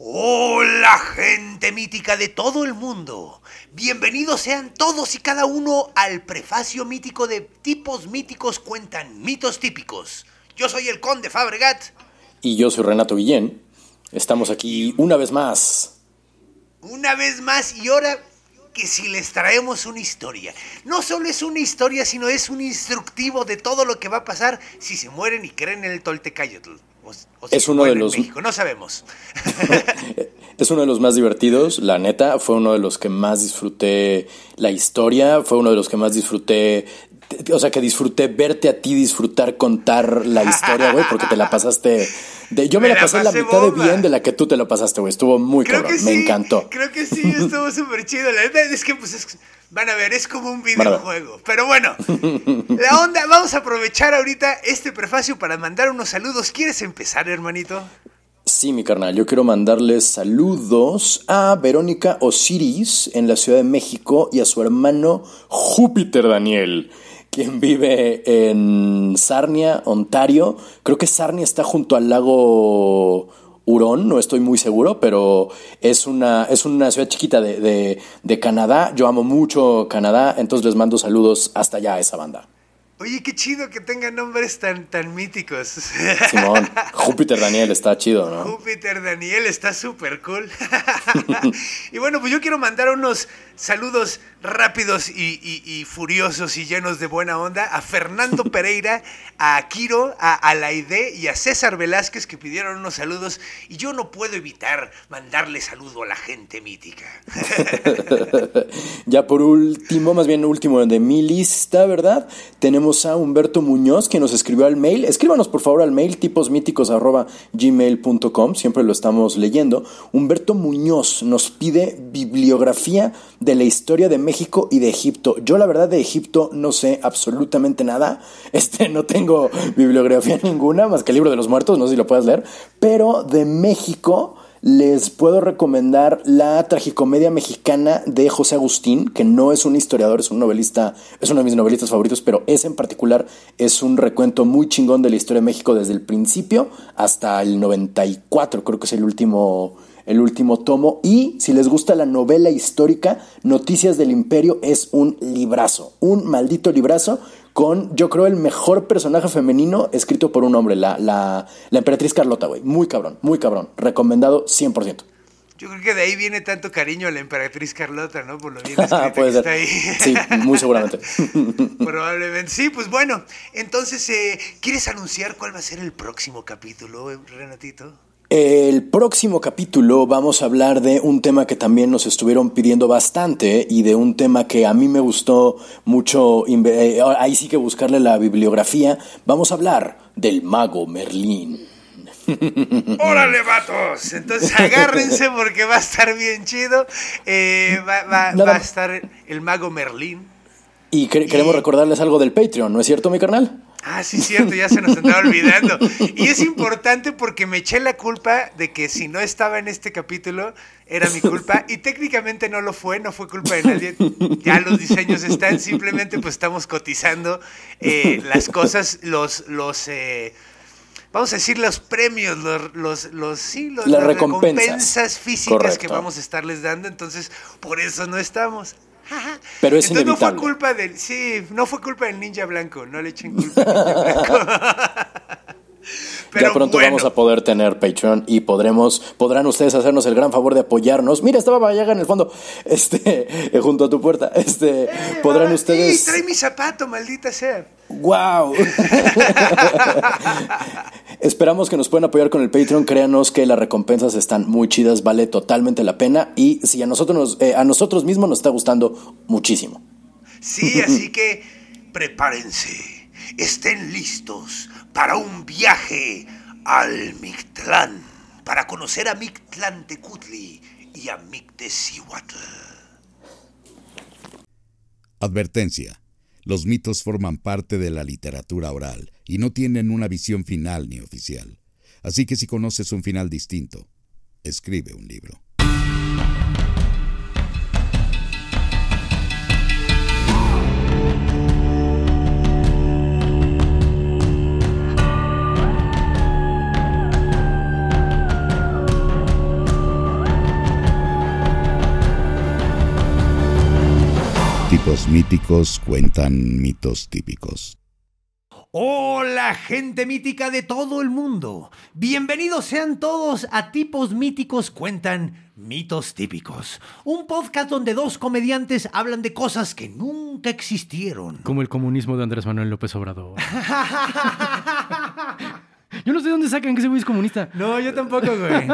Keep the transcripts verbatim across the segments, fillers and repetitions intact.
¡Hola gente mítica de todo el mundo! Bienvenidos sean todos y cada uno al prefacio mítico de Tipos Míticos Cuentan Mitos Típicos. Yo soy el Conde Fabregat. Y yo soy Renato Guillén. Estamos aquí una vez más. Una vez más y ahora que si les traemos una historia. No solo es una historia, sino es un instructivo de todo lo que va a pasar si se mueren y creen en el Toltecayotl. O, o si es uno de los México, no sabemos. Es uno de los más divertidos, la neta. Fue uno de los que más disfruté la historia. Fue uno de los que más disfruté. O sea, que disfruté verte a ti disfrutar contar la historia, güey, porque te la pasaste. De, yo me, me la pasé, pasé la mitad bomba. de bien de la que tú te la pasaste, güey. Estuvo muy creo cabrón. Que sí, me encantó. Creo que sí, estuvo súper chido. La neta es que, pues, es, van a ver, es como un videojuego. Pero bueno, la onda, vamos a aprovechar ahorita este prefacio para mandar unos saludos. ¿Quieres empezar, hermanito? Sí, mi carnal, yo quiero mandarles saludos a Verónica Osiris en la Ciudad de México y a su hermano Júpiter Daniel, quien vive en Sarnia, Ontario. Creo que Sarnia está junto al lago Hurón, no estoy muy seguro, pero es una, es una ciudad chiquita de, de, de Canadá. Yo amo mucho Canadá, entonces les mando saludos hasta allá a esa banda. Oye, qué chido que tengan nombres tan, tan míticos. Simón, Júpiter Daniel está chido, ¿no? Júpiter Daniel está súper cool. Y bueno, pues yo quiero mandar unos saludos rápidos y, y, y furiosos y llenos de buena onda a Fernando Pereira, a Kiro, a Alaide y a César Velázquez, que pidieron unos saludos. Y yo no puedo evitar mandarle saludo a la gente mítica. Ya por último, más bien último de mi lista, ¿verdad? Tenemos a Humberto Muñoz, que nos escribió al mail. Escríbanos por favor al mail tiposmíticos arroba gmail punto com, siempre lo estamos leyendo. Humberto Muñoz nos pide bibliografía de la historia de México y de Egipto. Yo la verdad de Egipto no sé absolutamente nada, este, no tengo bibliografía ninguna más que el libro de los muertos, no sé si lo puedes leer, pero de México les puedo recomendar la tragicomedia mexicana de José Agustín, que no es un historiador, es un novelista, es uno de mis novelistas favoritos, pero ese en particular es un recuento muy chingón de la historia de México desde el principio hasta el noventa y cuatro, creo que es el último, el último tomo. Y si les gusta la novela histórica, Noticias del Imperio es un librazo, un maldito librazo, con, yo creo, el mejor personaje femenino escrito por un hombre, la, la, la emperatriz Carlota, güey. Muy cabrón, muy cabrón. Recomendado cien por ciento. Yo creo que de ahí viene tanto cariño a la emperatriz Carlota, ¿no? Por lo bien escrita que está ahí. Sí, muy seguramente. Probablemente. Sí, pues bueno. Entonces, eh, ¿quieres anunciar cuál va a ser el próximo capítulo, Renatito? El próximo capítulo vamos a hablar de un tema que también nos estuvieron pidiendo bastante y de un tema que a mí me gustó mucho, ahí sí que buscarle la bibliografía. Vamos a hablar del Mago Merlín. ¡Órale, vatos! Entonces agárrense porque va a estar bien chido. Eh, va, va, va a estar el Mago Merlín. Y cre- queremos y... recordarles algo del Patreon, ¿no es cierto, mi carnal? Ah, sí, cierto, ya se nos andaba olvidando. Y es importante porque me eché la culpa de que si no estaba en este capítulo, era mi culpa. Y técnicamente no lo fue, no fue culpa de nadie. Ya los diseños están, simplemente pues estamos cotizando eh, las cosas, los... los eh, vamos a decir los premios, los, los, los, sí, los, las, las recompensas, recompensas físicas. Correcto. Que vamos a estarles dando. Entonces, por eso no estamos. Pero es Entonces inevitable. No fue culpa del, sí, no fue culpa del ninja blanco, no le echen culpa al ninja blanco. Pero ya pronto bueno. Vamos a poder tener Patreon y podremos, podrán ustedes hacernos el gran favor de apoyarnos. Mira, estaba Vallaga en el fondo, este, junto a tu puerta. Este, eh, podrán mamá, ustedes. Sí, trae mi zapato, maldita sea. Wow. Esperamos que nos puedan apoyar con el Patreon. Créanos que las recompensas están muy chidas, vale totalmente la pena. Y si a nosotros, eh, a nosotros mismos nos está gustando muchísimo. Sí, así que prepárense, estén listos para un viaje al Mictlán, para conocer a Mictlantecuhtli y a Mictecacíhuatl. Advertencia. Los mitos forman parte de la literatura oral y no tienen una visión final ni oficial. Así que si conoces un final distinto, escribe un libro. Tipos míticos cuentan mitos típicos. ¡Hola, gente mítica de todo el mundo! Bienvenidos sean todos a Tipos Míticos Cuentan Mitos Típicos. Un podcast donde dos comediantes hablan de cosas que nunca existieron. Como el comunismo de Andrés Manuel López Obrador. Yo no sé de dónde sacan que ese güey es comunista. No, yo tampoco, güey.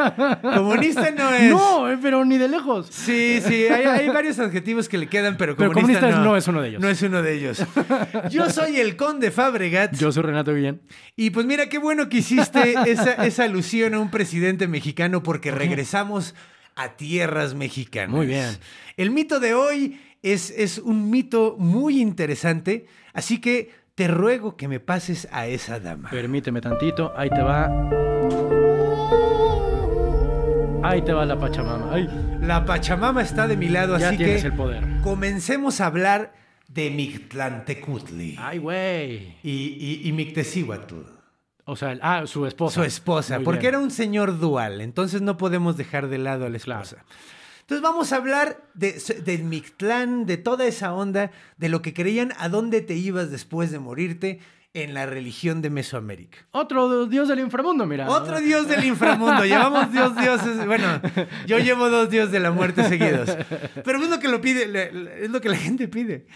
Comunista no es. No, pero ni de lejos. Sí, sí, hay, hay varios adjetivos que le quedan, pero comunista, pero comunista no, no es uno de ellos. No es uno de ellos. Yo soy el Conde Fabregat. Yo soy Renato Guillén. Y pues mira, qué bueno que hiciste esa, esa alusión a un presidente mexicano, porque regresamos a tierras mexicanas. Muy bien. El mito de hoy es, es un mito muy interesante, así que te ruego que me pases a esa dama. Permíteme tantito, ahí te va. Ahí te va la Pachamama. Ay. La Pachamama está de mi lado, ya así tienes que el poder. Comencemos a hablar de Mictlantecuhtli. Ay, güey. Y, y, y Mictecacíhuatl. O sea, el, ah, su esposa. Su esposa, muy porque bien. Era un señor dual, entonces no podemos dejar de lado a la esposa. Claro. Entonces vamos a hablar de, del Mictlán, de toda esa onda, de lo que creían, a dónde te ibas después de morirte en la religión de Mesoamérica. Otro dios del inframundo, mira. Otro dios del inframundo. Llevamos dos dioses. Bueno, yo llevo dos dioses de la muerte seguidos. Pero es lo que lo pide, es lo que la gente pide.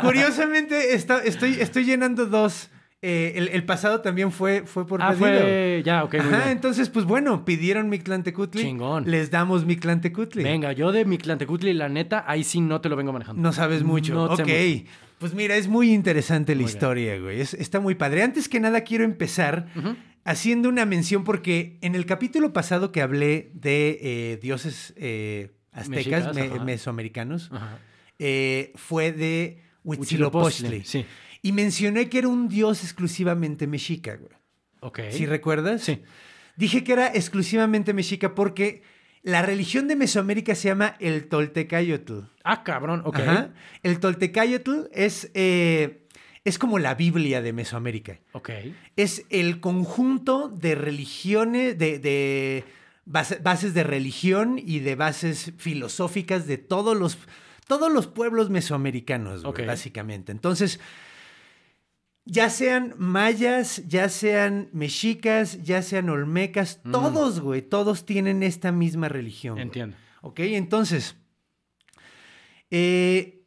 Curiosamente, está, estoy, estoy llenando dos. Eh, el, el pasado también fue, fue por ah, pedido. Fue... Ya, ok. Ajá, muy bien. Entonces, pues bueno, pidieron Mictlantecuhtli. Chingón. Les damos Mictlantecuhtli. Venga, yo de Mictlantecuhtli, la neta, ahí sí no te lo vengo manejando. No sabes mucho. No, ok. Mucho. Pues mira, es muy interesante la muy historia, bien. Güey. Es, está muy padre. Antes que nada, quiero empezar uh-huh. haciendo una mención, porque en el capítulo pasado que hablé de eh, dioses eh, aztecas, Mexicas, me, ajá. mesoamericanos, ajá. Eh, fue de Huitzilopochtli. Sí. Y mencioné que era un dios exclusivamente mexica, güey. Ok. ¿Sí recuerdas? Sí. Dije que era exclusivamente mexica porque la religión de Mesoamérica se llama el Toltecayotl. Ah, cabrón. Ok. Ajá. El Toltecayotl es, eh, es como la Biblia de Mesoamérica. Ok. Es el conjunto de religiones, de, de base, bases de religión y de bases filosóficas de todos los, todos los pueblos mesoamericanos, güey, okay. básicamente. Entonces, ya sean mayas, ya sean mexicas, ya sean olmecas, mm. todos, güey, todos tienen esta misma religión. Entiendo. Güey. Ok, entonces, eh,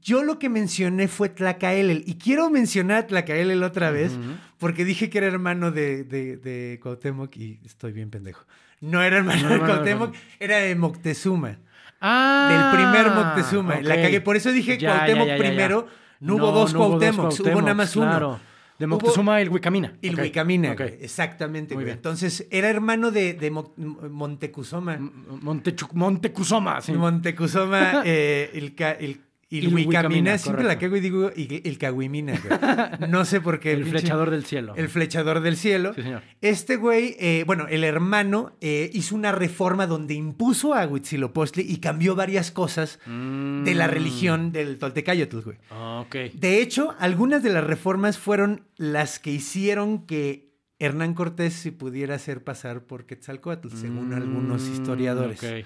yo lo que mencioné fue Tlacaelel, y quiero mencionar a Tlacaelel otra vez, uh-huh. porque dije que era hermano de, de, de Cuauhtémoc, y estoy bien pendejo. No era hermano no, de no, Cuauhtémoc, no, no. era de Moctezuma. Ah. Del primer Moctezuma. Okay. La cagué, por eso dije ya, Cuauhtémoc ya, ya, ya, primero. Ya. No, no hubo dos no Cuauhtémocs, hubo nada más claro. uno. De Moctezuma hubo... el Huicamina. El okay. Huicamina, okay. exactamente. Güey. Entonces, era hermano de, de Mo Montecuzoma. Montechu Montecuzoma, sí. Montecuzoma, eh, el, el, el, el Huicamina. Siempre correcto. La cago y digo el, el Cahuimina. Güey. No sé por qué. El pinche, flechador del cielo. El flechador del cielo. Sí, señor. Este güey, eh, bueno, el hermano eh, hizo una reforma donde impuso a Huitzilopochtli y cambió varias cosas mm. de la religión del Toltecayotl, güey. Okay. De hecho, algunas de las reformas fueron las que hicieron que Hernán Cortés se pudiera hacer pasar por Quetzalcóatl, según mm, algunos historiadores. Okay.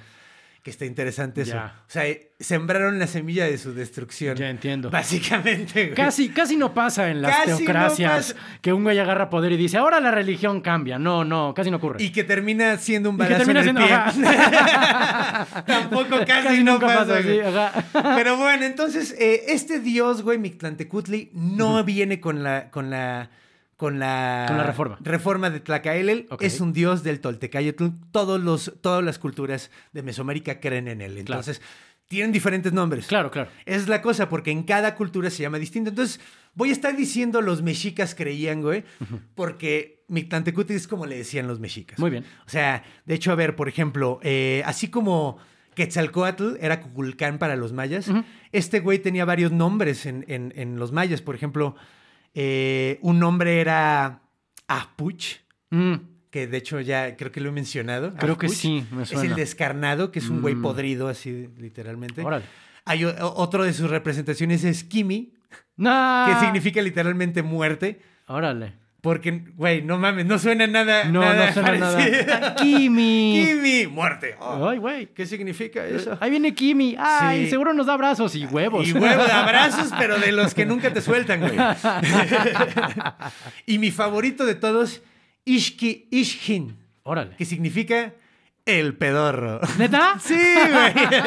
Que está interesante eso. Ya. O sea, sembraron la semilla de su destrucción. Ya entiendo. Básicamente, güey. Casi, casi no pasa en las casi teocracias no que un güey agarra poder y dice, ahora la religión cambia. No, no, casi no ocurre. Y que termina siendo un balazo en el siendo, pie. Tampoco casi, casi no pasa. pasa güey. Así, pero bueno, entonces, eh, este dios, güey, Mictlantecuhtli, no uh-huh. viene con la... Con la Con la, con la reforma. reforma de Tlacaelel. Okay. Es un dios del Toltecayotl. Todos los, todas las culturas de Mesoamérica creen en él. Entonces, claro. tienen diferentes nombres. Claro, claro. Es la cosa, porque en cada cultura se llama distinto. Entonces, voy a estar diciendo los mexicas creían, güey, uh-huh. porque Mictlantecuhtli es como le decían los mexicas. Muy bien. O sea, de hecho, a ver, por ejemplo, eh, así como Quetzalcóatl era Cuculcán para los mayas, uh-huh. este güey tenía varios nombres en, en, en los mayas. Por ejemplo... Eh, un nombre era Ah Puch, mm. que de hecho ya creo que lo he mencionado. Creo Ah Puch, que sí, me suena. Es el descarnado, que es un güey mm. podrido, así literalmente. Órale. Hay o, otro de sus representaciones es Cimi, nah. que significa literalmente muerte. Órale. Porque, güey, no mames, no suena nada. No, nada no suena parecido. nada. Kimi. Kimi, muerte. Oh. Ay, güey. ¿Qué significa eso? Ahí viene Kimi. Ay, sí. Seguro nos da abrazos y huevos. Y huevos, abrazos, pero de los que nunca te sueltan, güey. Y mi favorito de todos, Ishki, Ishkin. Órale. Que significa el pedorro. ¿Neta? Sí, güey.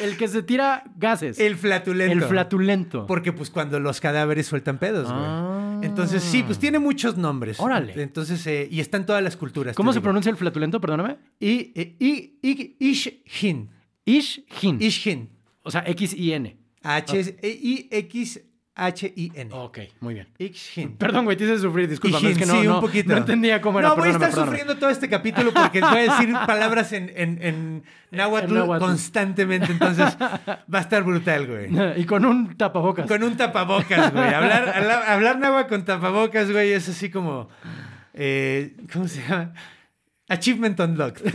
El que se tira gases. El flatulento. El flatulento. Porque, pues, cuando los cadáveres sueltan pedos, güey. Ah. Entonces, sí, pues, tiene muchos nombres. Órale. Entonces, eh, y está en todas las culturas. ¿Cómo se digo. pronuncia el flatulento? Perdóname. I, eh, I, I, Ishkin. Ishkin. Ishkin. O sea, X I N. H I X H I N. Ok, muy bien. Ishkin. Perdón, güey, te hice sufrir, discúlpame. Es que no, sí, no, un poquito. No entendía cómo era. No, voy a estar perdóname. sufriendo todo este capítulo porque voy a decir palabras en, en, en, náhuatl, en náhuatl constantemente. Entonces, va a estar brutal, güey. Y con un tapabocas. Con un tapabocas, güey. Hablar, hablar, hablar náhuatl con tapabocas, güey, es así como... Eh, ¿Cómo se llama? Achievement Unlocked.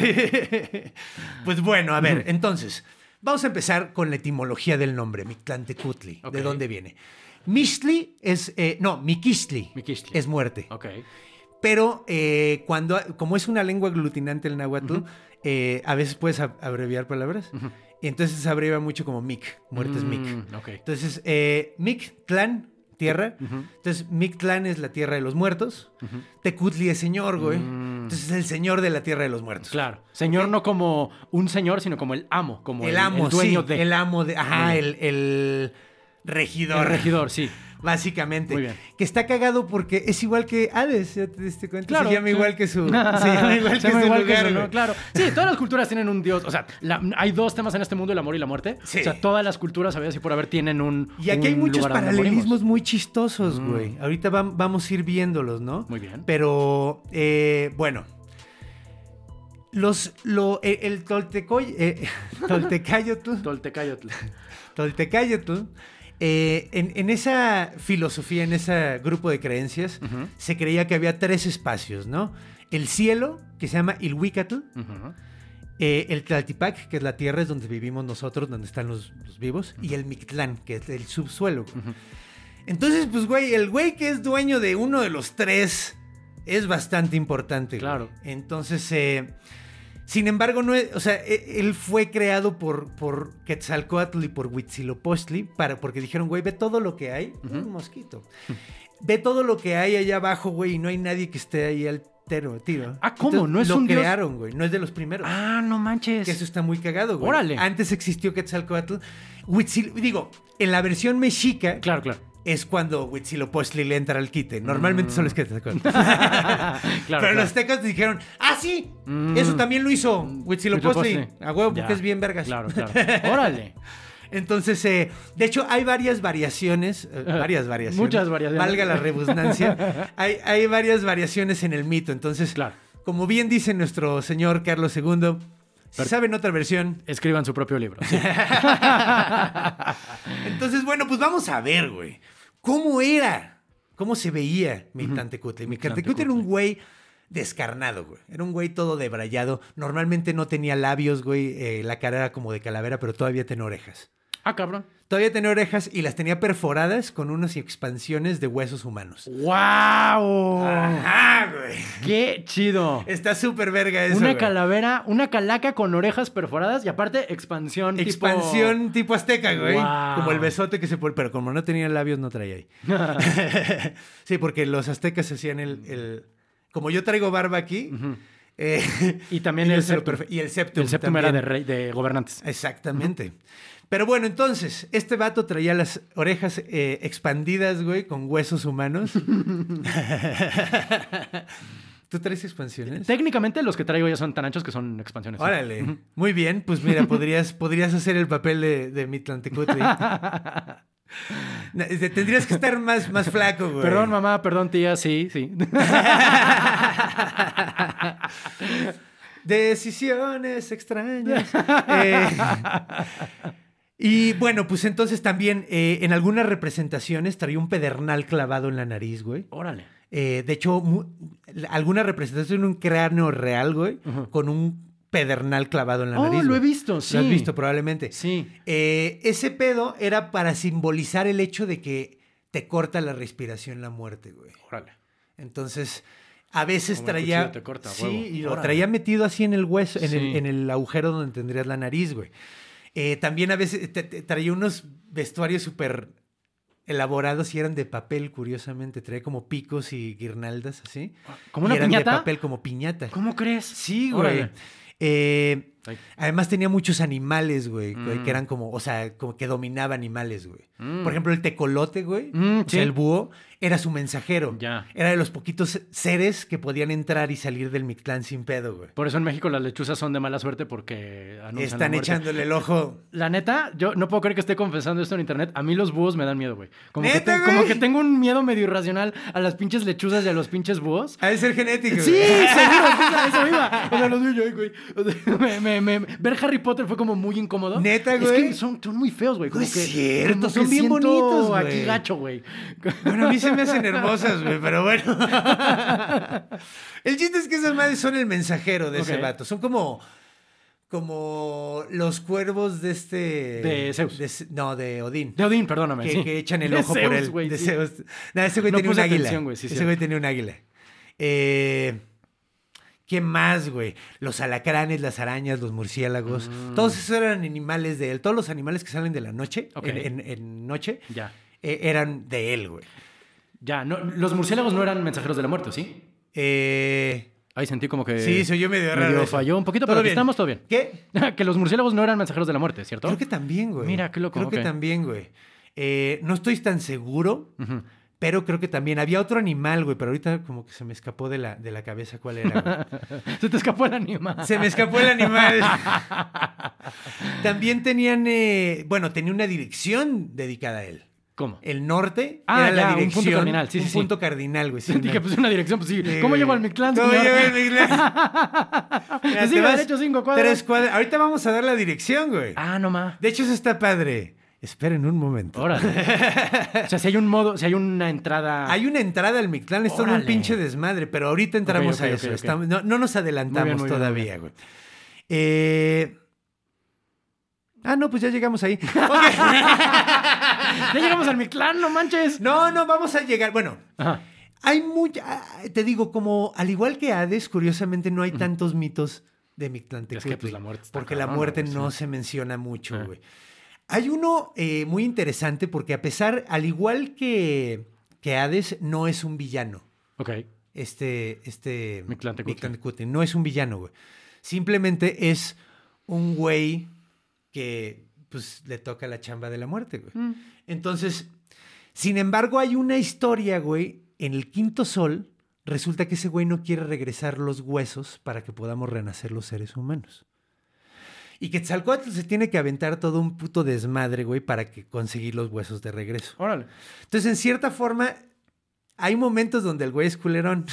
Sí. Pues bueno, a ver, entonces... Vamos a empezar con la etimología del nombre, Mictlantecuhtli. Okay. ¿De dónde viene? Mixtli es... Eh, no, Miquistli. Miquistli. Es muerte. Ok. Pero eh, cuando, como es una lengua aglutinante el náhuatl, uh-huh. eh, a veces puedes ab- abreviar palabras. Uh-huh. Y entonces se abrevia mucho como Mic. Muerte mm, es Mic. Okay. Entonces, eh, Mictlán, tierra. Uh-huh. Entonces, Mictlán es la tierra de los muertos. Uh-huh. Tecutli es señor, güey. Mm. Entonces es el señor de la tierra de los muertos. Claro. Señor okay. no como un señor, sino como el amo. Como el, el amo, el dueño sí, de... El amo de... Ajá, el, el regidor. El regidor, sí. Básicamente. Muy bien. Que está cagado porque es igual que Hades, ya te diste cuenta. Claro, se llama sí. igual que su... se llama igual se llama que igual su lugar. Que eso, ¿no? Claro. Sí, todas las culturas tienen un dios. O sea, la, hay dos temas en este mundo, el amor y la muerte. Sí. O sea, todas las culturas, había así por haber, tienen un Y aquí un hay muchos paralelismos muy chistosos, güey. Mm. Ahorita va, vamos a ir viéndolos, ¿no? Muy bien. Pero, eh, bueno... Los... Lo, el el Toltecoy, eh, Toltecayotl... Toltecayotl. Toltecayotl... Eh, en, en esa filosofía, en ese grupo de creencias, uh-huh. se creía que había tres espacios, ¿no? El cielo, que se llama Ilhuicatl, uh-huh. eh, el Tlaltipac, que es la tierra, es donde vivimos nosotros, donde están los, los vivos, uh-huh. y el Mictlán, que es el subsuelo. Uh-huh. Entonces, pues, güey, el güey que es dueño de uno de los tres es bastante importante. Claro. Güey. Entonces, eh, sin embargo, no es, o sea, él fue creado por, por Quetzalcóatl y por Huitzilopochtli para, porque dijeron, güey, ve todo lo que hay. Uh-huh. Un mosquito. Uh-huh. Ve todo lo que hay allá abajo, güey, y no hay nadie que esté ahí al tero, tiro. Ah, ¿cómo? Entonces, no es lo un crearon, dios... güey. No es de los primeros. Ah, no manches. Que eso está muy cagado, güey. Órale. Antes existió Quetzalcóatl. Huitzil... Digo, en la versión mexica... Claro, claro. Es cuando Huitzilopochtli le entra al quite. Normalmente mm. son los quetzalcóatl. claro, Pero claro. los tecas dijeron, ¡ah, sí! Mm. Eso también lo hizo Huitzilopochtli. A huevo, porque es bien vergas. Claro, claro. ¡Órale! Entonces, eh, de hecho, hay varias variaciones. Eh, varias variaciones. Muchas variaciones. Valga la redundancia. hay, hay varias variaciones en el mito. Entonces, claro. como bien dice nuestro señor Carlos segundo, si saben otra versión... Escriban su propio libro. Sí. Entonces, bueno, pues vamos a ver, güey. ¿Cómo era? ¿Cómo se veía Mictlantecuhtli? Mictlantecuhtli era un güey descarnado, güey. Era un güey todo debrayado. Normalmente no tenía labios, güey. Eh, la cara era como de calavera, pero todavía tenía orejas. Ah, cabrón. Todavía tenía orejas y las tenía perforadas con unas expansiones de huesos humanos. ¡Guau! ¡Wow! ¡Ajá, güey! ¡Qué chido! Está súper verga eso, Una güey. calavera, una calaca con orejas perforadas y aparte expansión, expansión tipo... Expansión tipo azteca, güey. Wow. Como el besote que se... Pero como no tenía labios, no traía ahí. Sí, porque los aztecas hacían el... el... Como yo traigo barba aquí... Uh-huh. Eh... Y también y el septum. Y el septum. El septum también. Era de, rey, de gobernantes. Exactamente. Uh-huh. Pero bueno, entonces, este vato traía las orejas eh, expandidas, güey, con huesos humanos. ¿Tú traes expansiones? Técnicamente los que traigo ya son tan anchos que son expansiones. Órale. ¿Sí? Muy bien. Pues mira, podrías, podrías hacer el papel de, de Mictlantecuhtli. No, tendrías que estar más, más flaco, güey. Perdón, mamá. Perdón, tía. Sí, sí. Decisiones extrañas. Eh... Y bueno, pues entonces también eh, en algunas representaciones traía un pedernal clavado en la nariz, güey. Órale. Eh, de hecho, mu- alguna representación de un cráneo real, güey, uh-huh. con un pedernal clavado en la oh, nariz. Oh, lo güey. he visto, sí. Lo has visto probablemente. Sí. Eh, ese pedo era para simbolizar el hecho de que te corta la respiración la muerte, güey. Órale. Entonces, a veces como traía... Te corta, sí, huevo. Y lo traía metido así en el hueso, en, sí. el, en el agujero donde tendrías la nariz, güey. Eh, también a veces te, te traía unos vestuarios súper elaborados y eran de papel, curiosamente. Traía como picos y guirnaldas, así. ¿Como una y eran piñata? De papel, como piñata. ¿Cómo crees? Sí, güey. Eh, además tenía muchos animales, güey, mm. que eran como, o sea, como que dominaba animales, güey. Mm. Por ejemplo, el tecolote, güey, mm, o sí. sea, el búho, era su mensajero. Ya. Era de los poquitos seres que podían entrar y salir del Mictlán sin pedo, güey. Por eso en México las lechuzas son de mala suerte porque anuncian Están la muerte. Echándole el ojo. La neta, yo no puedo creer que esté confesando esto en internet. A mí los búhos me dan miedo, güey. Como, que, te, como que tengo un miedo medio irracional a las pinches lechuzas y a los pinches búhos. Ha de ser genético, güey. Sí, seguro, eso iba. O sea, los niños, güey. O sea, me, me, me, ver Harry Potter fue como muy incómodo. Neta, güey. Es que son, son muy feos, güey. Como no es que, cierto, como son que bien bonitos, güey. Aquí gacho, güey. Bueno, a mí se me hacen hermosas, güey, pero bueno. El chiste es que esas madres son el mensajero de okay. ese vato. Son como, como los cuervos de este... De Zeus. De, no, de Odín. De Odín, perdóname. Que, sí. que echan el de ojo Zeus, por él. Wey, de sí. Zeus. No, ese güey no tenía un águila. Wey, sí, ese güey tenía un águila. Eh... ¿Qué más, güey? Los alacranes, las arañas, los murciélagos. Mm. Todos esos eran animales de él. Todos los animales que salen de la noche, okay. en, en, en noche, ya. Eh, eran de él, güey. Ya, no, los murciélagos no eran mensajeros de la muerte, ¿sí? Eh... Ahí sentí como que... Sí, soy yo medio raro. Medio falló un poquito, pero aquí estamos todo bien. ¿Qué? Que los murciélagos no eran mensajeros de la muerte, ¿cierto? Creo que también, güey. Mira, qué loco. Creo okay. que también, güey. Eh, no estoy tan seguro... Uh-huh. Pero creo que también había otro animal, güey. Pero ahorita como que se me escapó de la, de la cabeza cuál era, güey. Se te escapó el animal. Se me escapó el animal. También tenían... Eh, bueno, tenía una dirección dedicada a él. ¿Cómo? El norte ah, era ya, la dirección. Un punto cardinal, sí, sí. Un sí. punto cardinal, güey. Sí, dije, pues una dirección, pues sí. sí ¿Cómo llevo al Mictlán? ¿Cómo llevo al Mictlán? Mira, sí, derecho cinco cuadras. Tres cuadras. Ahorita vamos a dar la dirección, güey. Ah, no más. De hecho, eso está padre. Esperen un momento. Órale. O sea, si hay un modo, si hay una entrada... Hay una entrada al Mictlán, es todo un pinche desmadre, pero ahorita entramos okay, okay, a eso. Okay, okay. Estamos, no, no nos adelantamos muy bien, muy todavía, bien, güey. Eh... Ah, no, pues ya llegamos ahí. Okay. Ya llegamos al Mictlán, no manches. No, no, vamos a llegar. Bueno, ajá. Hay mucha... Te digo, como al igual que Hades, curiosamente no hay uh-huh. tantos mitos de Mictlantecuhtli. Es que pues, la muerte está porque cabrón, la muerte no, no sí. se menciona mucho, uh-huh. güey. Hay uno eh, muy interesante porque a pesar, al igual que, que Hades, no es un villano. Ok. Este, este... Mictlantecuhtli. No es un villano, güey. Simplemente es un güey que, pues, le toca la chamba de la muerte, güey. Mm. Entonces, sin embargo, hay una historia, güey, en el Quinto Sol, resulta que ese güey no quiere regresar los huesos para que podamos renacer los seres humanos. Y que Quetzalcóatl se tiene que aventar todo un puto desmadre, güey, para que conseguir los huesos de regreso. Órale. Entonces, en cierta forma, hay momentos donde el güey es culerón.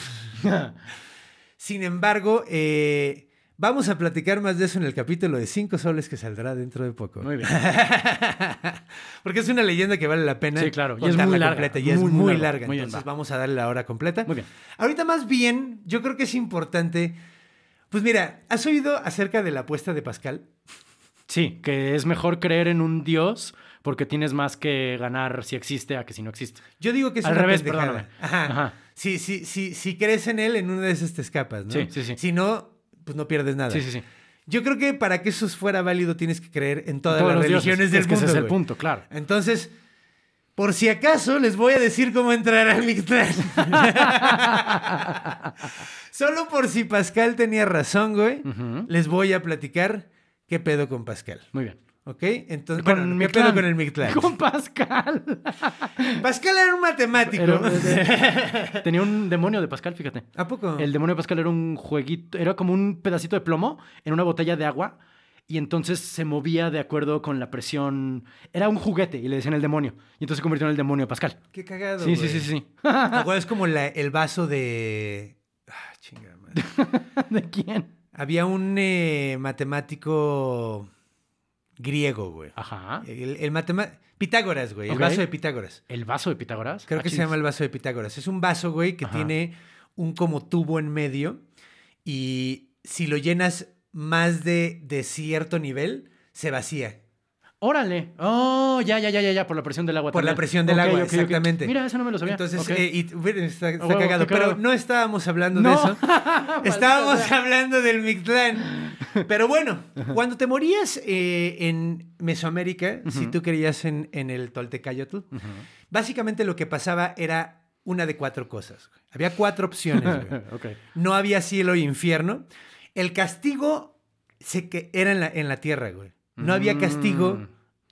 Sin embargo, eh, vamos a platicar más de eso en el capítulo de Cinco Soles que saldrá dentro de poco. Muy bien. Porque es una leyenda que vale la pena. Sí, claro. Y es muy larga. Completa. Y es muy, muy larga. Muy Entonces, bien, vamos a darle la hora completa. Muy bien. Ahorita más bien, yo creo que es importante... Pues mira, ¿has oído acerca de la apuesta de Pascal? Sí, que es mejor creer en un dios porque tienes más que ganar si existe a que si no existe. Yo digo que es Al una revés, pendejada. Perdóname. Ajá. Ajá. Sí, sí, sí, si crees en él, en una de esas te escapas, ¿no? Sí, sí, sí. Si no, pues no pierdes nada. Sí, sí, sí. Yo creo que para que eso fuera válido tienes que creer en todas en las religiones dioses. del es que mundo. Ese es el punto, claro. Entonces... Por si acaso, les voy a decir cómo entrar al Mictlán. Solo por si Pascal tenía razón, güey, uh-huh. les voy a platicar qué pedo con Pascal. Muy bien. ¿Ok? Entonces, bueno, ¿qué Mictlán? pedo con el Mictlán? Con Pascal. Pascal era un matemático. Era, tenía un demonio de Pascal, fíjate. ¿A poco? El demonio de Pascal era un jueguito, era como un pedacito de plomo en una botella de agua. Y entonces se movía de acuerdo con la presión. Era un juguete y le decían el demonio. Y entonces se convirtió en el demonio Pascal. Qué cagado, Sí, güey. sí, sí, sí. Es como la, el vaso de... Ah, chingada madre. ¿De quién? Había un eh, matemático griego, güey. Ajá. El, el matema... Pitágoras, güey. Okay. El vaso de Pitágoras. ¿El vaso de Pitágoras? Creo ah, que chis. se llama el vaso de Pitágoras. Es un vaso, güey, que Ajá. tiene un como tubo en medio. Y si lo llenas... más de, de cierto nivel, se vacía. ¡Órale! ¡Oh! Ya, ya, ya, ya, ya, por la presión del agua. Por también. la presión del okay, agua, okay, exactamente. Okay. Mira, eso no me lo sabía. Entonces, okay. eh, y, bueno, está, está oh, bueno, cagado. Pero no estábamos hablando no. de eso. Estábamos sea. hablando del Mictlán. Pero bueno, cuando te morías eh, en Mesoamérica, uh-huh. si tú creías en, en el Toltecayotl, uh-huh. básicamente lo que pasaba era una de cuatro cosas. Había cuatro opciones. Güey. Okay. No había cielo e infierno. El castigo se que era en la, en la tierra, güey. No había castigo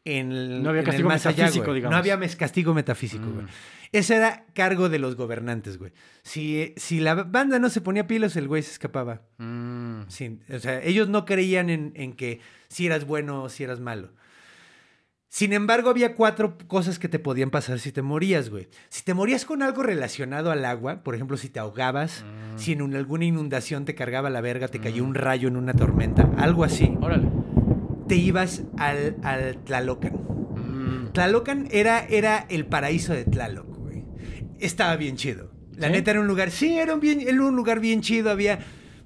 en el, no había castigo en el más allá, güey. No había castigo metafísico, mm. güey. Eso era cargo de los gobernantes, güey. Si, si la banda no se ponía pilas, el güey se escapaba. Mm. Sí, o sea, ellos no creían en, en que si eras bueno o si eras malo. Sin embargo, había cuatro cosas que te podían pasar si te morías, güey. Si te morías con algo relacionado al agua, por ejemplo, si te ahogabas, mm. si en alguna inundación te cargaba la verga, te mm. cayó un rayo en una tormenta, algo así. Órale. Te ibas al, al Tlalocan. Mm. Tlalocan era, era el paraíso de Tlaloc, güey. Estaba bien chido. La ¿Sí? neta era un lugar... Sí, era un, bien, era un lugar bien chido. Había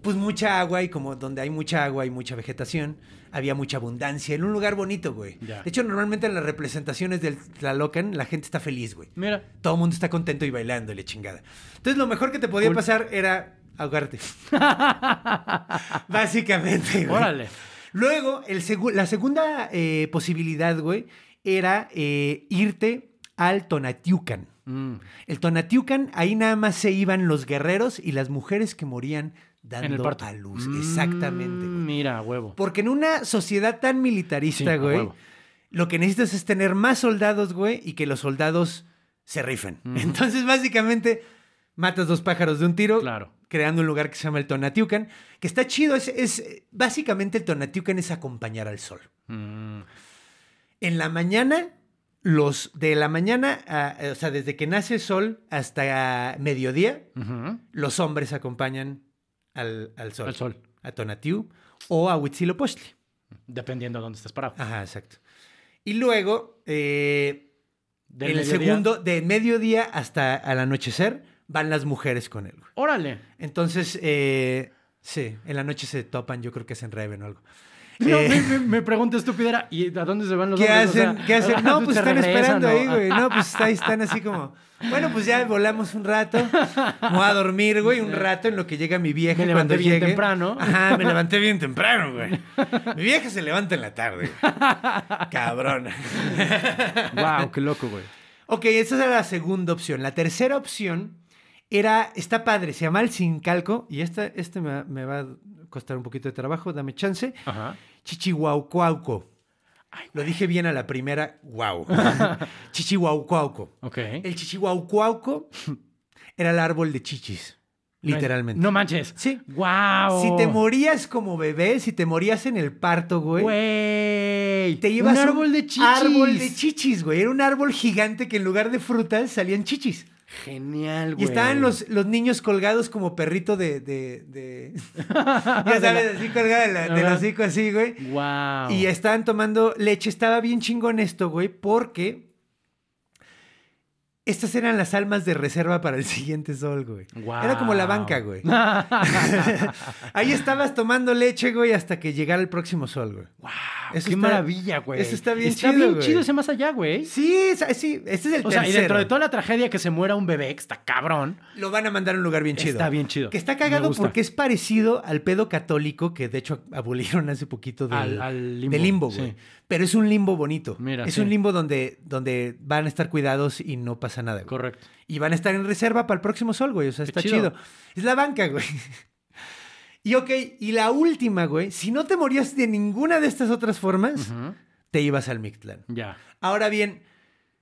pues mucha agua y como donde hay mucha agua y mucha vegetación, había mucha abundancia. Era un lugar bonito, güey. Ya. De hecho, normalmente en las representaciones del Tlalocan la gente está feliz, güey. Mira. Todo el mundo está contento y bailando, la chingada. Entonces, lo mejor que te podía cool. pasar era ahogarte. Básicamente, güey. Órale. Luego, el segu la segunda eh, posibilidad, güey, era eh, irte al Tonatiucan. Mm. El Tonatiucan, ahí nada más se iban los guerreros y las mujeres que morían dando a luz. Mm, exactamente. Güey. Mira, huevo. Porque en una sociedad tan militarista, sí, güey, lo que necesitas es tener más soldados, güey, y que los soldados se rifen. Mm. Entonces, básicamente, matas dos pájaros de un tiro. Claro. Creando un lugar que se llama el Tonatiucan, que está chido. Es, es, básicamente, el Tonatiucan es acompañar al sol. Mm. En la mañana, los de la mañana, a, o sea, desde que nace el sol hasta mediodía, uh-huh. los hombres acompañan al, al sol. Al sol. A Tonatiu o a Huitzilopochtli. Dependiendo de dónde estás parado. Ajá, exacto. Y luego, eh, en el segundo, de mediodía hasta al anochecer, van las mujeres con él. Güey. ¡Órale! Entonces, eh, sí, en la noche se topan, yo creo que se enreven o algo. No, eh, me, me, me pregunta estúpida, ¿y a dónde se van los ¿qué hombres? Hacen, o sea, ¿Qué hacen? No, pues están esperando ahí, güey. No, pues ahí están así como, bueno, pues ya volamos un rato, me voy a dormir, güey, un rato en lo que llega mi vieja. Me levanté bien llegue, temprano. Ajá, me levanté bien temprano, güey. Mi vieja se levanta en la tarde, güey. Cabrona. Wow, qué loco, güey. Ok, esa era la segunda opción. La tercera opción... Era, está padre, se llama el Sincalco, y esta, este me, me va a costar un poquito de trabajo, dame chance. Ajá. Chichihuacuauco. Ay, lo dije bien a la primera, wow. Chichihuacuauco. Okay. El Chichihuacuauco era el árbol de chichis, literalmente. No manches. Sí. Wow. Si te morías como bebé, si te morías en el parto, güey. Güey. Te llevas un árbol de chichis. Árbol de chichis, güey. Era un árbol gigante que en lugar de frutas salían chichis. Genial, güey. Y estaban los, los niños colgados como perrito de... de, de... ya sabes, así colgado de, la, de los hocico así, güey. Wow. Y estaban tomando leche. Estaba bien chingón esto, güey, porque estas eran las almas de reserva para el siguiente sol, güey. Wow. Era como la banca, güey. Ahí estabas tomando leche, güey, hasta que llegara el próximo sol, güey. Wow. Eso ¡Qué está, maravilla, güey! Eso está bien está chido, Está bien güey. chido ese más allá, güey. Sí, sí. Este es el o tercero. O sea, y dentro de toda la tragedia que se muera un bebé, que está cabrón, lo van a mandar a un lugar bien chido. Está bien chido. Que está cagado porque es parecido al pedo católico que, de hecho, abolieron hace poquito del, al, al limbo, de limbo, güey. Sí. Pero es un limbo bonito. Mira, es sí. un limbo donde, donde van a estar cuidados y no pasa nada, güey. Correcto. Y van a estar en reserva para el próximo sol, güey. O sea, está chido. chido. Es la banca, güey. Y ok, y la última, güey, si no te morías de ninguna de estas otras formas, uh-huh. te ibas al Mictlán. Ya. Ahora bien...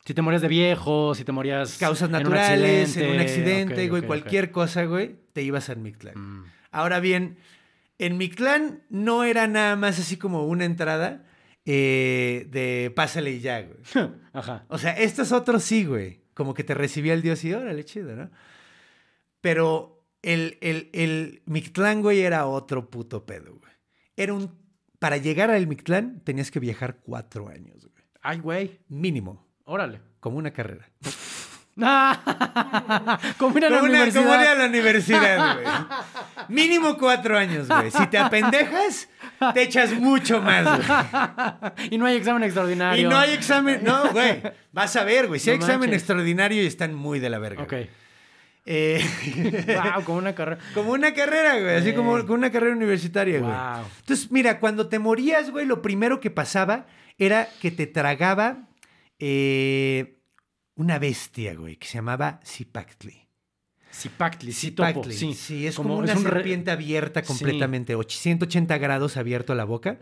Si te morías de viejo, si te morías... Causas naturales, en un accidente, en un accidente okay, güey, okay, cualquier okay. cosa, güey, te ibas al Mictlán. Mm. Ahora bien, en Mictlán no era nada más así como una entrada eh, de pásale y ya, güey. Ajá. O sea, estos otros sí, güey. Como que te recibía el dios y órale, chido, ¿no? Pero... El, el, el Mictlán, güey, era otro puto pedo, güey. Era un... Para llegar al Mictlán tenías que viajar cuatro años, güey. Ay, güey. Mínimo. Órale. Como una carrera. como ir a la como una, universidad. Como ir a la universidad, güey. Mínimo cuatro años, güey. Si te apendejas... te echas mucho más, güey. Y no hay examen extraordinario. Y no hay examen, no, güey. Vas a ver, güey. Si no hay manches. Examen extraordinario y están muy de la verga. Ok. Eh... wow, como una carrera. Como una carrera, güey. Así eh. como, como una carrera universitaria, wow. güey. Entonces, mira, cuando te morías, güey, lo primero que pasaba era que te tragaba eh, una bestia, güey, que se llamaba Cipactli. Cipactli, Cipactli. Sí, sí, es como, como una es un serpiente re... abierta completamente, sí. ciento ochenta grados abierto a la boca.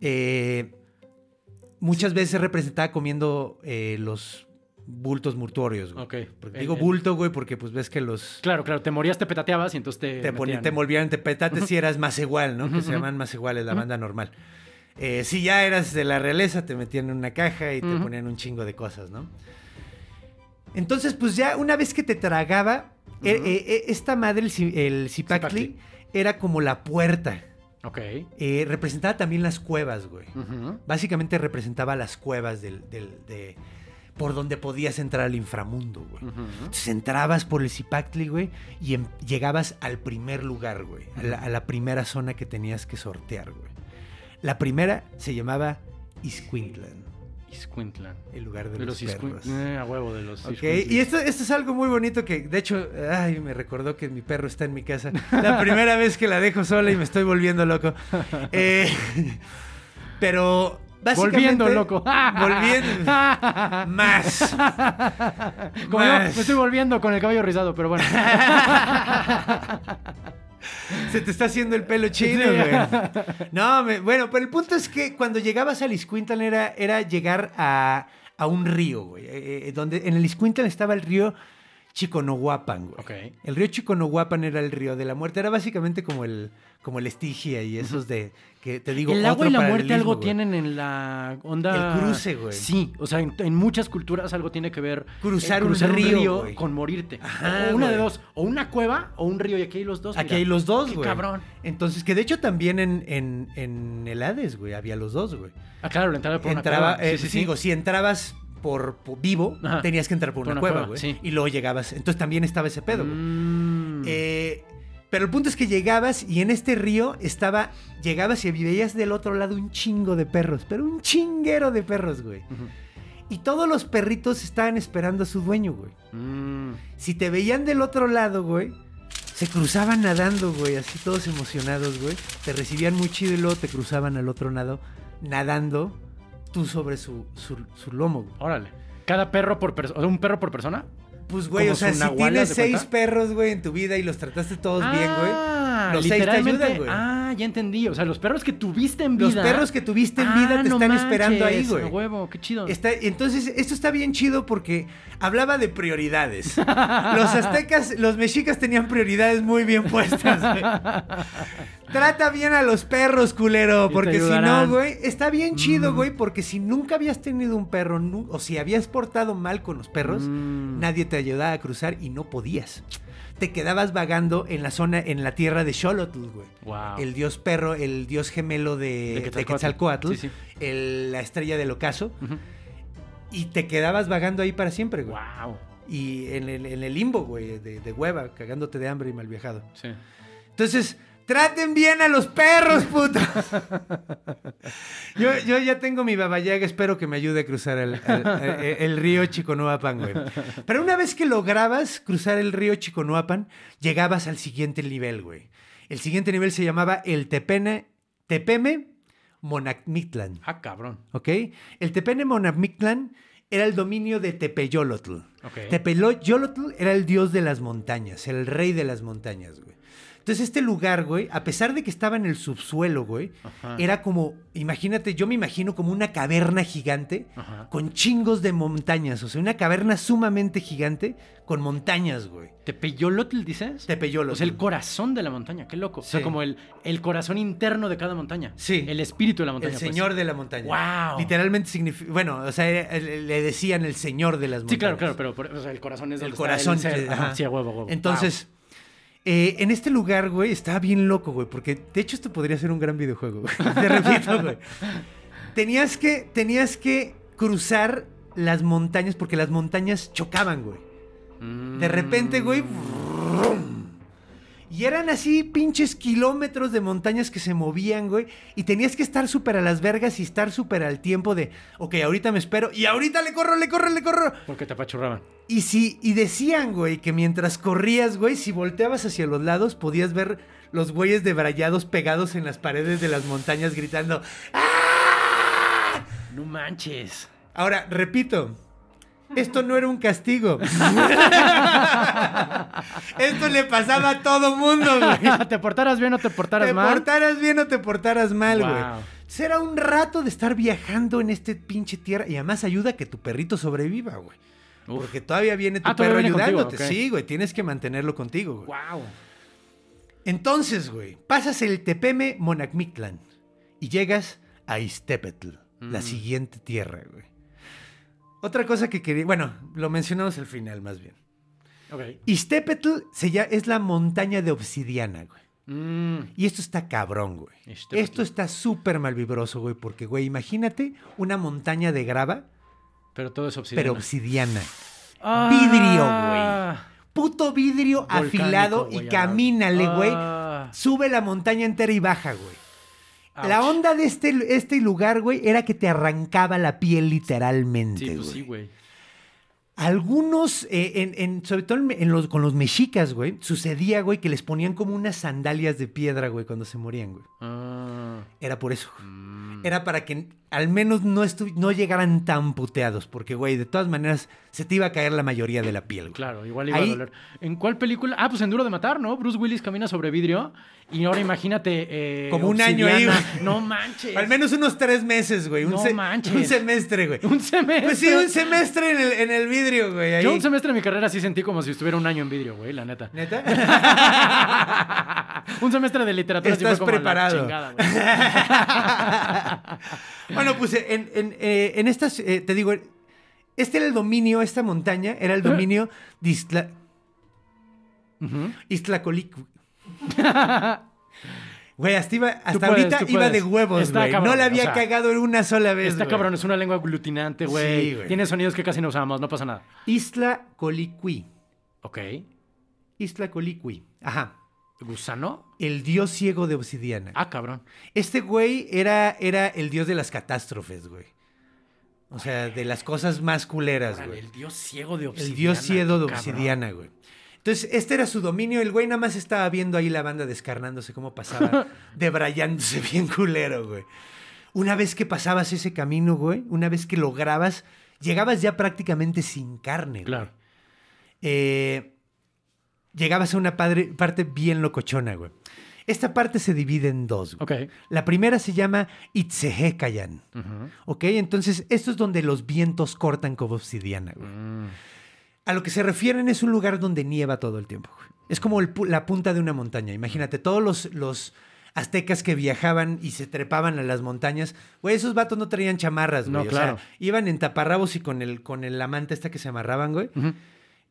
Eh, muchas veces se representaba comiendo eh, los bultos mortuorios, güey. Okay. Porque, el, digo el... bulto, güey, porque pues ves que los... Claro, claro, te morías, te petateabas y entonces te... Te, ponían, te envolvían, te petates y eras más igual, ¿no? Que se llaman más iguales, la banda normal. Eh, si ya eras de la realeza, te metían en una caja y te ponían un chingo de cosas, ¿no? Entonces, pues ya una vez que te tragaba, uh-huh. eh, eh, esta madre, el, el Cipactli, Cipactli, era como la puerta. Ok. Eh, representaba también las cuevas, güey. Uh-huh. Básicamente representaba las cuevas del, del, de, por donde podías entrar al inframundo, güey. Uh-huh. Entonces entrabas por el Cipactli, güey, y en, llegabas al primer lugar, güey. Uh-huh. A la, a la primera zona que tenías que sortear, güey. La primera se llamaba Izcuintlan. Izcuintlan. El lugar de, de los, los perros. Eh, a huevo de los okay. Y esto, esto es algo muy bonito que, de hecho, ay, me recordó que mi perro está en mi casa. La primera vez que la dejo sola y me estoy volviendo loco. Eh, pero básicamente... Volviendo loco. Volviendo. Más. Como más. Yo me estoy volviendo con el cabello rizado, pero bueno. Se te está haciendo el pelo chido, güey. No, me, bueno, pero el punto es que cuando llegabas al Izcuintlan era, era llegar a, a un río, güey. Eh, donde, en el Izcuintlan estaba el río Chiconahuapan, güey. Okay. El río Chiconahuapan era el río de la muerte. Era básicamente como el, como el Estigia y esos de... que te digo, el agua y la muerte algo güey. Tienen en la onda... El cruce, güey. Sí, o sea, en, en muchas culturas algo tiene que ver... Cruzar, eh, cruzar un río, un río güey. Con morirte. Ajá, o una güey. De dos, o una cueva o un río, y aquí hay los dos. Aquí mira, hay los dos, qué güey. Cabrón. Entonces, que de hecho también en, en, en el Hades, güey, había los dos, güey. Ah, claro, entraba por Entraba, una cueva. Eh, sí, sí, digo, sí. Si entrabas... Por, por vivo, ajá. Tenías que entrar por, por una, una cueva, güey. Sí. Y luego llegabas. Entonces también estaba ese pedo, güey. Mm. Eh, pero el punto es que llegabas y en este río estaba... Llegabas y veías del otro lado un chingo de perros. Pero un chinguero de perros, güey. Uh-huh. Y todos los perritos estaban esperando a su dueño, güey. Mm. Si te veían del otro lado, güey, se cruzaban nadando, güey. Así todos emocionados, güey. Te recibían muy chido y luego te cruzaban al otro lado nadando... tú sobre su, su, su lomo, güey. Órale. ¿Cada perro por persona? ¿Un perro por persona? Pues, güey, o sea, si tienes seis cuenta? perros, güey, en tu vida y los trataste todos ah, bien, güey, los seis te ayudan, güey. Ah, ya entendí. O sea, los perros que tuviste en vida. Los perros que tuviste en ah, vida te no están manches, esperando ahí, güey. Huevo, qué chido. Está, entonces, esto está bien chido porque hablaba de prioridades. Los aztecas, los mexicas tenían prioridades muy bien puestas, güey. Trata bien a los perros, culero, y porque si no, güey, está bien chido, mm. güey, porque si nunca habías tenido un perro nu- o si habías portado mal con los perros, mm. nadie te ayudaba a cruzar y no podías. Te quedabas vagando en la zona, en la tierra de Xolotl, güey. Wow. El dios perro, el dios gemelo de, de Quetzalcóatl, de Quetzalcóatl sí, sí. El, la estrella del ocaso, uh-huh. y te quedabas vagando ahí para siempre, güey. Wow. Y en el, en el limbo, güey, de, de hueva, cagándote de hambre y mal viajado. Sí. Entonces... ¡Traten bien a los perros, putos! Yo, yo ya tengo mi babayaga, espero que me ayude a cruzar el, el, el, el río Chiconahuapan, güey. Pero una vez que lograbas cruzar el río Chiconahuapan, llegabas al siguiente nivel, güey. El siguiente nivel se llamaba el Tepene, Tepeme Monamictlan. Ah, cabrón. ¿Ok? El Tepeme Monamictlan era el dominio de Tepeyollotl. Okay. Tepeyollotl era el dios de las montañas, el rey de las montañas, güey. Entonces, este lugar, güey, a pesar de que estaba en el subsuelo, güey, ajá. era como, imagínate, yo me imagino como una caverna gigante ajá. con chingos de montañas. O sea, una caverna sumamente gigante con montañas, güey. ¿Tepeyollotl dices? Tepeyollotl. O sea, el corazón de la montaña, qué loco. Sí. O sea, como el, el corazón interno de cada montaña. Sí. El espíritu de la montaña. El señor pues. de la montaña. ¡Wow! Literalmente significa, bueno, o sea, le decían el señor de las montañas. Sí, claro, claro, pero por, o sea, el corazón es donde el corazón, está el ser. Ajá. Sí, a huevo, a huevo. Entonces... Wow. Eh, en este lugar, güey, estaba bien loco, güey, porque de hecho esto podría ser un gran videojuego, güey. Te repito, güey. Tenías que, tenías que cruzar las montañas porque las montañas chocaban, güey. De repente, güey, brum, Y eran así pinches kilómetros de montañas que se movían, güey. Y tenías que estar súper a las vergas y estar súper al tiempo de... Ok, ahorita me espero y ahorita le corro, le corro, le corro. Porque te apachurraban. Y sí, y decían, güey, que mientras corrías, güey, si volteabas hacia los lados podías ver los güeyes debrayados pegados en las paredes de las montañas gritando... ¡Ah! No manches. Ahora, repito... Esto no era un castigo. Esto le pasaba a todo mundo, güey. Te portaras bien o te portaras te mal. Te portaras bien o te portaras mal, wow. güey. Será un rato de estar viajando en este pinche tierra. Y además ayuda a que tu perrito sobreviva, güey. Uf. Porque todavía viene tu ah, perro viene ayudándote. Contigo, okay. Sí, güey. Tienes que mantenerlo contigo, güey. Wow. Entonces, güey, pasas el Tepeme Monamictlan y llegas a Itztepetl, mm. la siguiente tierra, güey. Otra cosa que quería... Bueno, lo mencionamos al final, más bien. Okay. Itztepetl se ya, es la montaña de obsidiana, güey. Mm. Y esto está cabrón, güey. Itztepetl. Esto está súper malvibroso, güey. Porque, güey, imagínate una montaña de grava... Pero todo es obsidiana. Pero obsidiana. Ah. Vidrio, güey. Puto vidrio volcánico, afilado güey, y camínale, ah. güey. Sube la montaña entera y baja, güey. Ouch. La onda de este, este lugar, güey, era que te arrancaba la piel literalmente, sí, pues güey. Sí, güey. Algunos, eh, en, en, sobre todo en los, con los mexicas, güey, sucedía, güey, que les ponían como unas sandalias de piedra, güey, cuando se morían, güey. Ah. Era por eso, güey. Mm. Era para que al menos no, no llegaran tan puteados, porque, güey, de todas maneras se te iba a caer la mayoría de la piel, güey. Claro, igual iba Ahí... a doler. ¿En cuál película? Ah, pues en Duro de Matar, ¿no? Bruce Willis camina sobre vidrio. Y ahora imagínate... Eh, Como un obsidiana. Año ahí, güey. No manches. Al menos unos tres meses, güey. Un no se manches. Un semestre, güey. Un semestre. Pues sí, un semestre en el, en el vidrio, güey. Ahí. Yo un semestre de mi carrera sí sentí como si estuviera un año en vidrio, güey, la neta. ¿Neta? Un semestre de literatura. Estás sí fue como preparado. La chingada, güey. Bueno, pues en, en, eh, en estas... Eh, te digo, este era el dominio, esta montaña era el dominio de Iztla... uh-huh. Itztlacoliuhqui. Güey, hasta, iba, hasta ahorita puedes, iba de huevos, güey. No la había o sea, cagado en una sola vez. Está cabrón, es una lengua aglutinante, güey. Sí, tiene sonidos que casi no usamos, no pasa nada. Itztlacolihqui. Ok. Itztlacolihqui. Ajá. ¿Gusano? El dios ciego de obsidiana. Ah, cabrón. Este güey era, era el dios de las catástrofes, güey. O sea, de las cosas más culeras, güey. El dios ciego de obsidiana. El dios ciego de obsidiana, güey. Entonces, este era su dominio. El güey nada más estaba viendo ahí la banda descarnándose cómo pasaba, debrayándose bien culero, güey. Una vez que pasabas ese camino, güey, una vez que lograbas, llegabas ya prácticamente sin carne, claro. güey. Eh, llegabas a una padre, parte bien locochona, güey. Esta parte se divide en dos, güey. Okay. La primera se llama Tlacaelel. Uh-huh. ¿Ok? Entonces, esto es donde los vientos cortan como obsidiana, güey. Mm. A lo que se refieren es un lugar donde nieva todo el tiempo. Güey. Es como el pu la punta de una montaña. Imagínate, todos los, los aztecas que viajaban y se trepaban a las montañas, güey, esos vatos no traían chamarras, güey. No, claro. O sea, iban en taparrabos y con el, con el la manta esta que se amarraban, güey. Uh-huh.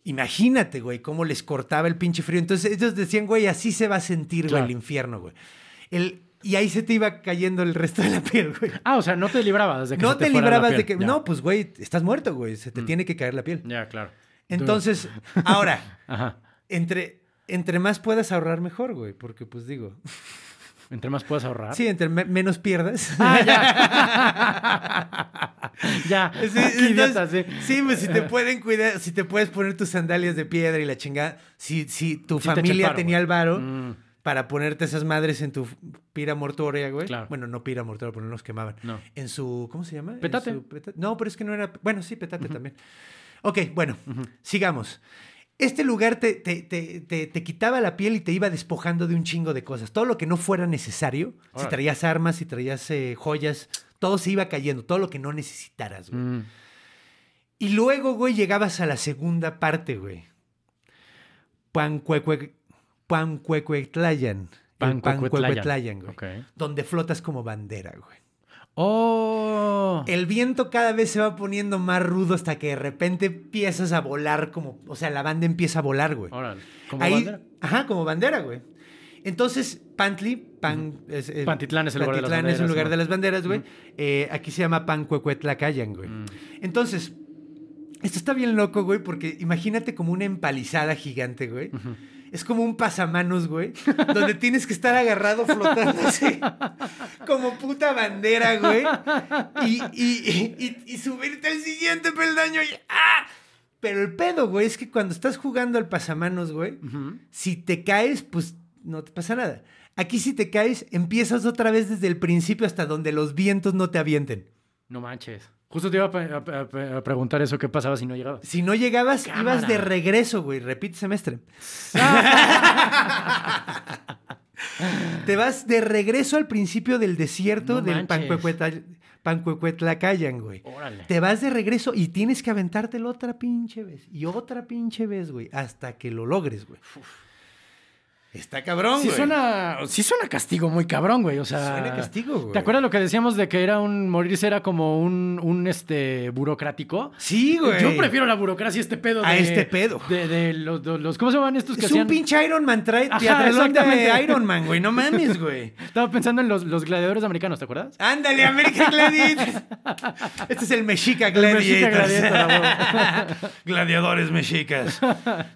Imagínate, güey, cómo les cortaba el pinche frío. Entonces ellos decían, güey, así se va a sentir, claro. güey, el infierno, güey. El... Y ahí se te iba cayendo el resto de la piel, güey. Ah, o sea, no te librabas de que no se te, te fuera librabas la piel. de que... Ya. No, pues, güey, estás muerto, güey. Se te mm. tiene que caer la piel. Ya, claro. Entonces, Dude. ahora, Ajá. Entre, entre más puedas ahorrar, mejor, güey. Porque, pues, digo... ¿Entre más puedas ahorrar? Sí, entre me menos pierdas. Ah, ya. ya. Sí, entonces, idiota, sí. sí, pues, si te pueden cuidar, si te puedes poner tus sandalias de piedra y la chingada... Si, si tu sí familia te tenía el varo... Mm. Para ponerte esas madres en tu pira mortuoria, güey. Claro. Bueno, no pira mortuoria, porque no los quemaban. No. En su... ¿Cómo se llama? Petate. Su peta... No, pero es que no era... Bueno, sí, petate uh-huh. también. Ok, bueno, uh-huh. sigamos. Este lugar te, te, te, te, te quitaba la piel y te iba despojando de un chingo de cosas. Todo lo que no fuera necesario, All si traías right. armas, si traías eh, joyas, todo se iba cayendo. Todo lo que no necesitaras, güey. Mm. Y luego, güey, llegabas a la segunda parte, güey. Pancuecuetlayan. Pancuecuetlayan. Pancuecuetlayan, güey. Okay. Donde flotas como bandera, güey. ¡Oh! El viento cada vez se va poniendo más rudo hasta que de repente empiezas a volar como... O sea, la banda empieza a volar, güey. Órale. ¿Como Ahí, bandera? Ajá, como bandera, güey. Entonces, Pantli... Pan, uh-huh. es, eh, Pantitlán es el Pantitlán lugar de las banderas. es el lugar ¿no? de las banderas, güey. Uh-huh. eh, aquí se llama Pancuecuetlayan, güey. Uh-huh. Entonces, esto está bien loco, güey, porque imagínate como una empalizada gigante, güey. Uh-huh. es como un pasamanos, güey, donde tienes que estar agarrado flotando así, como puta bandera, güey, y, y, y, y, y subirte al siguiente peldaño y ¡ah! Pero el pedo, güey, es que cuando estás jugando al pasamanos, güey, uh-huh. si te caes, pues no te pasa nada. Aquí si te caes, empiezas otra vez desde el principio hasta donde los vientos no te avienten. No manches. Justo te iba a, a, a preguntar eso, ¿qué pasaba si no llegabas? Si no llegabas, Cámara. ibas de regreso, güey. Repite semestre. Te vas de regreso al principio del desierto no del Pancuecuetlayan, güey. Órale. Te vas de regreso y tienes que aventártelo otra pinche vez. Y otra pinche vez, güey. Hasta que lo logres, güey. Uf. Está cabrón, sí, güey. Suena, sí suena castigo muy cabrón, güey. O sea, suena castigo, güey. ¿Te acuerdas lo que decíamos de que era un... Morirse era como un, un este, burocrático? Sí, güey. Yo prefiero la burocracia a este pedo. De, a este pedo. De, de, de los, de los... ¿Cómo se llaman estos que es hacían? Es un pinche Iron Man. Trae teatralón de Iron Man, güey. No mames, güey. Estaba pensando en los, los gladiadores americanos, ¿te acuerdas? Ándale, American Gladiators. Este es el Mexica Gladiators. El Mexica Gladiator, gladiadores mexicas.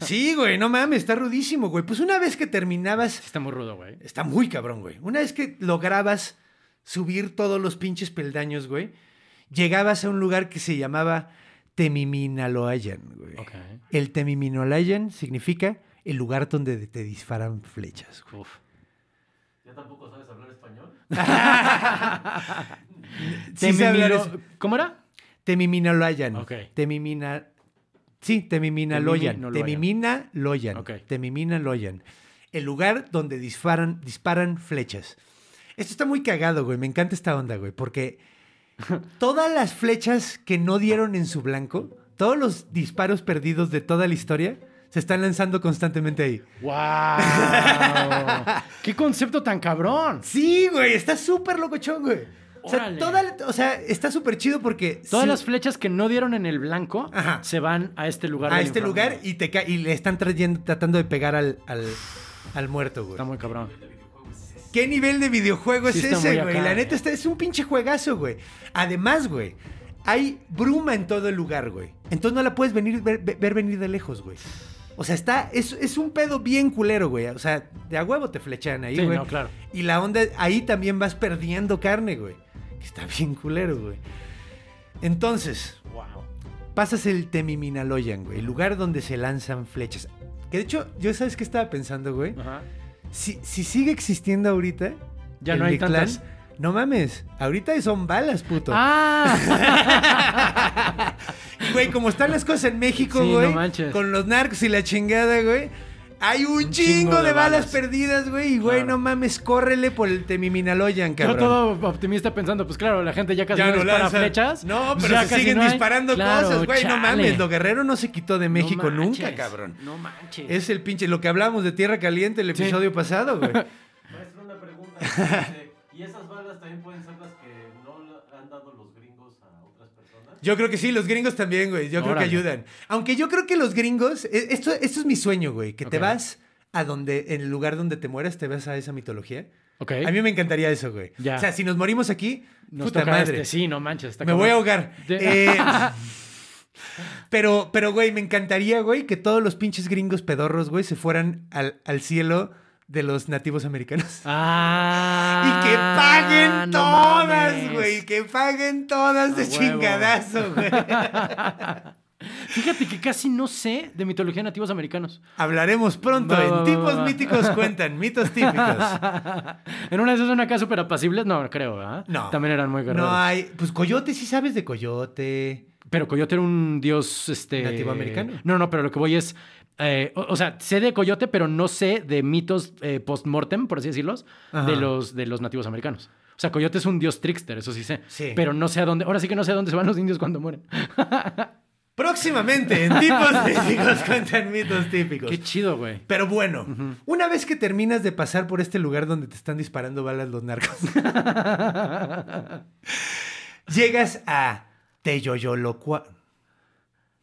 Sí, güey. No mames. Está rudísimo, güey. Pues una vez que te terminabas... Está muy rudo, güey. Está muy cabrón, güey. Una vez que lograbas subir todos los pinches peldaños, güey, llegabas a un lugar que se llamaba Temiminaloyan, güey. Okay. El Temiminaloyan significa el lugar donde te disparan flechas, güey. Uf. ¿Ya tampoco sabes hablar español? Sí, Temimino... sabes... ¿Cómo era? Temiminaloyan. Ok. Temimina... Sí, Temiminaloyan. Temiminaloyan. Ok. Temiminaloyan. El lugar donde disparan, disparan flechas. Esto está muy cagado, güey. Me encanta esta onda, güey. Porque todas las flechas que no dieron en su blanco, todos los disparos perdidos de toda la historia, se están lanzando constantemente ahí. ¡Wow! ¡Qué concepto tan cabrón! Sí, güey. Está súper locochón, güey. O sea, toda, o sea, está súper chido porque... Todas sí. las flechas que no dieron en el blanco Ajá. se van a este lugar. A este lugar y, te y le están trayendo, tratando de pegar al... al... Al muerto, güey. Está muy cabrón. ¿Qué nivel de videojuego es sí, ese, güey? La neta, está, es un pinche juegazo, güey. Además, güey, hay bruma en todo el lugar, güey. Entonces no la puedes venir, ver, ver venir de lejos, güey. O sea, está... Es, es un pedo bien culero, güey. O sea, de a huevo te flechan ahí, güey. Sí, no, claro. Y la onda... Ahí también vas perdiendo carne, güey. Está bien culero, güey. Entonces... Wow. Pasas el Temiminaloyan, güey. El lugar donde se lanzan flechas. Que de hecho, yo sabes qué estaba pensando, güey. Ajá. Si, si sigue existiendo ahorita... Ya no hay tantas. No mames. Ahorita son balas, puto. ¡Ah! Güey, como están las cosas en México, sí, güey. No manches. Con los narcos y la chingada, güey. Hay un, un chingo, chingo de, de balas, balas perdidas, güey. Y, güey, claro. no mames, córrele por el Temiminaloyan, cabrón. Yo todo optimista pensando, pues claro, la gente ya casi ya no dispara lanzan. flechas. No, pero se siguen no disparando hay... cosas, claro, güey. Chale. No mames, lo guerrero no se quitó de México no manches, nunca, cabrón. No manches. Es el pinche, lo que hablamos de Tierra Caliente el episodio sí. pasado, güey. Maestro, una pregunta. Dice, ¿y esas balas también pueden ser las que no han dado los gringos a otras personas? Yo creo que sí, los gringos también, güey. Yo Órale. creo que ayudan. Aunque yo creo que los gringos... Esto, esto es mi sueño, güey. Que okay. te vas a donde... En el lugar donde te mueras, te vas a esa mitología. Okay. A mí me encantaría eso, güey. Ya. O sea, si nos morimos aquí... Nos puta madre. Este. Sí, no manches. Está me como... voy a ahogar. De... Eh, pero, pero, güey, me encantaría, güey, que todos los pinches gringos pedorros, güey, se fueran al, al cielo... De los nativos americanos. ¡Ah! Y que paguen no todas, güey. Que paguen todas ah, de huevo. chingadazo, güey. Fíjate que casi no sé de mitología de nativos americanos. Hablaremos pronto bah, en bah, Tipos bah. Míticos Cuentan, mitos típicos. En una de esas son acá súper apacibles, no, creo, ¿verdad? No. También eran muy guerreros. No hay... Pues Coyote, sí sabes de Coyote. Pero Coyote era un dios, este... ¿Nativo americano? No, no, pero lo que voy es... Eh, o, o sea, sé de Coyote, pero no sé de mitos eh, post-mortem, por así decirlos, de los, de los nativos americanos. O sea, Coyote es un dios trickster, eso sí sé. Sí. Pero no sé a dónde... Ahora sí que no sé a dónde se van los indios cuando mueren. Próximamente, en Tipos Típicos Cuentan Mitos Típicos. Qué chido, güey. Pero bueno, uh-huh. una vez que terminas de pasar por este lugar donde te están disparando balas los narcos, llegas a... Teyollocualoyan.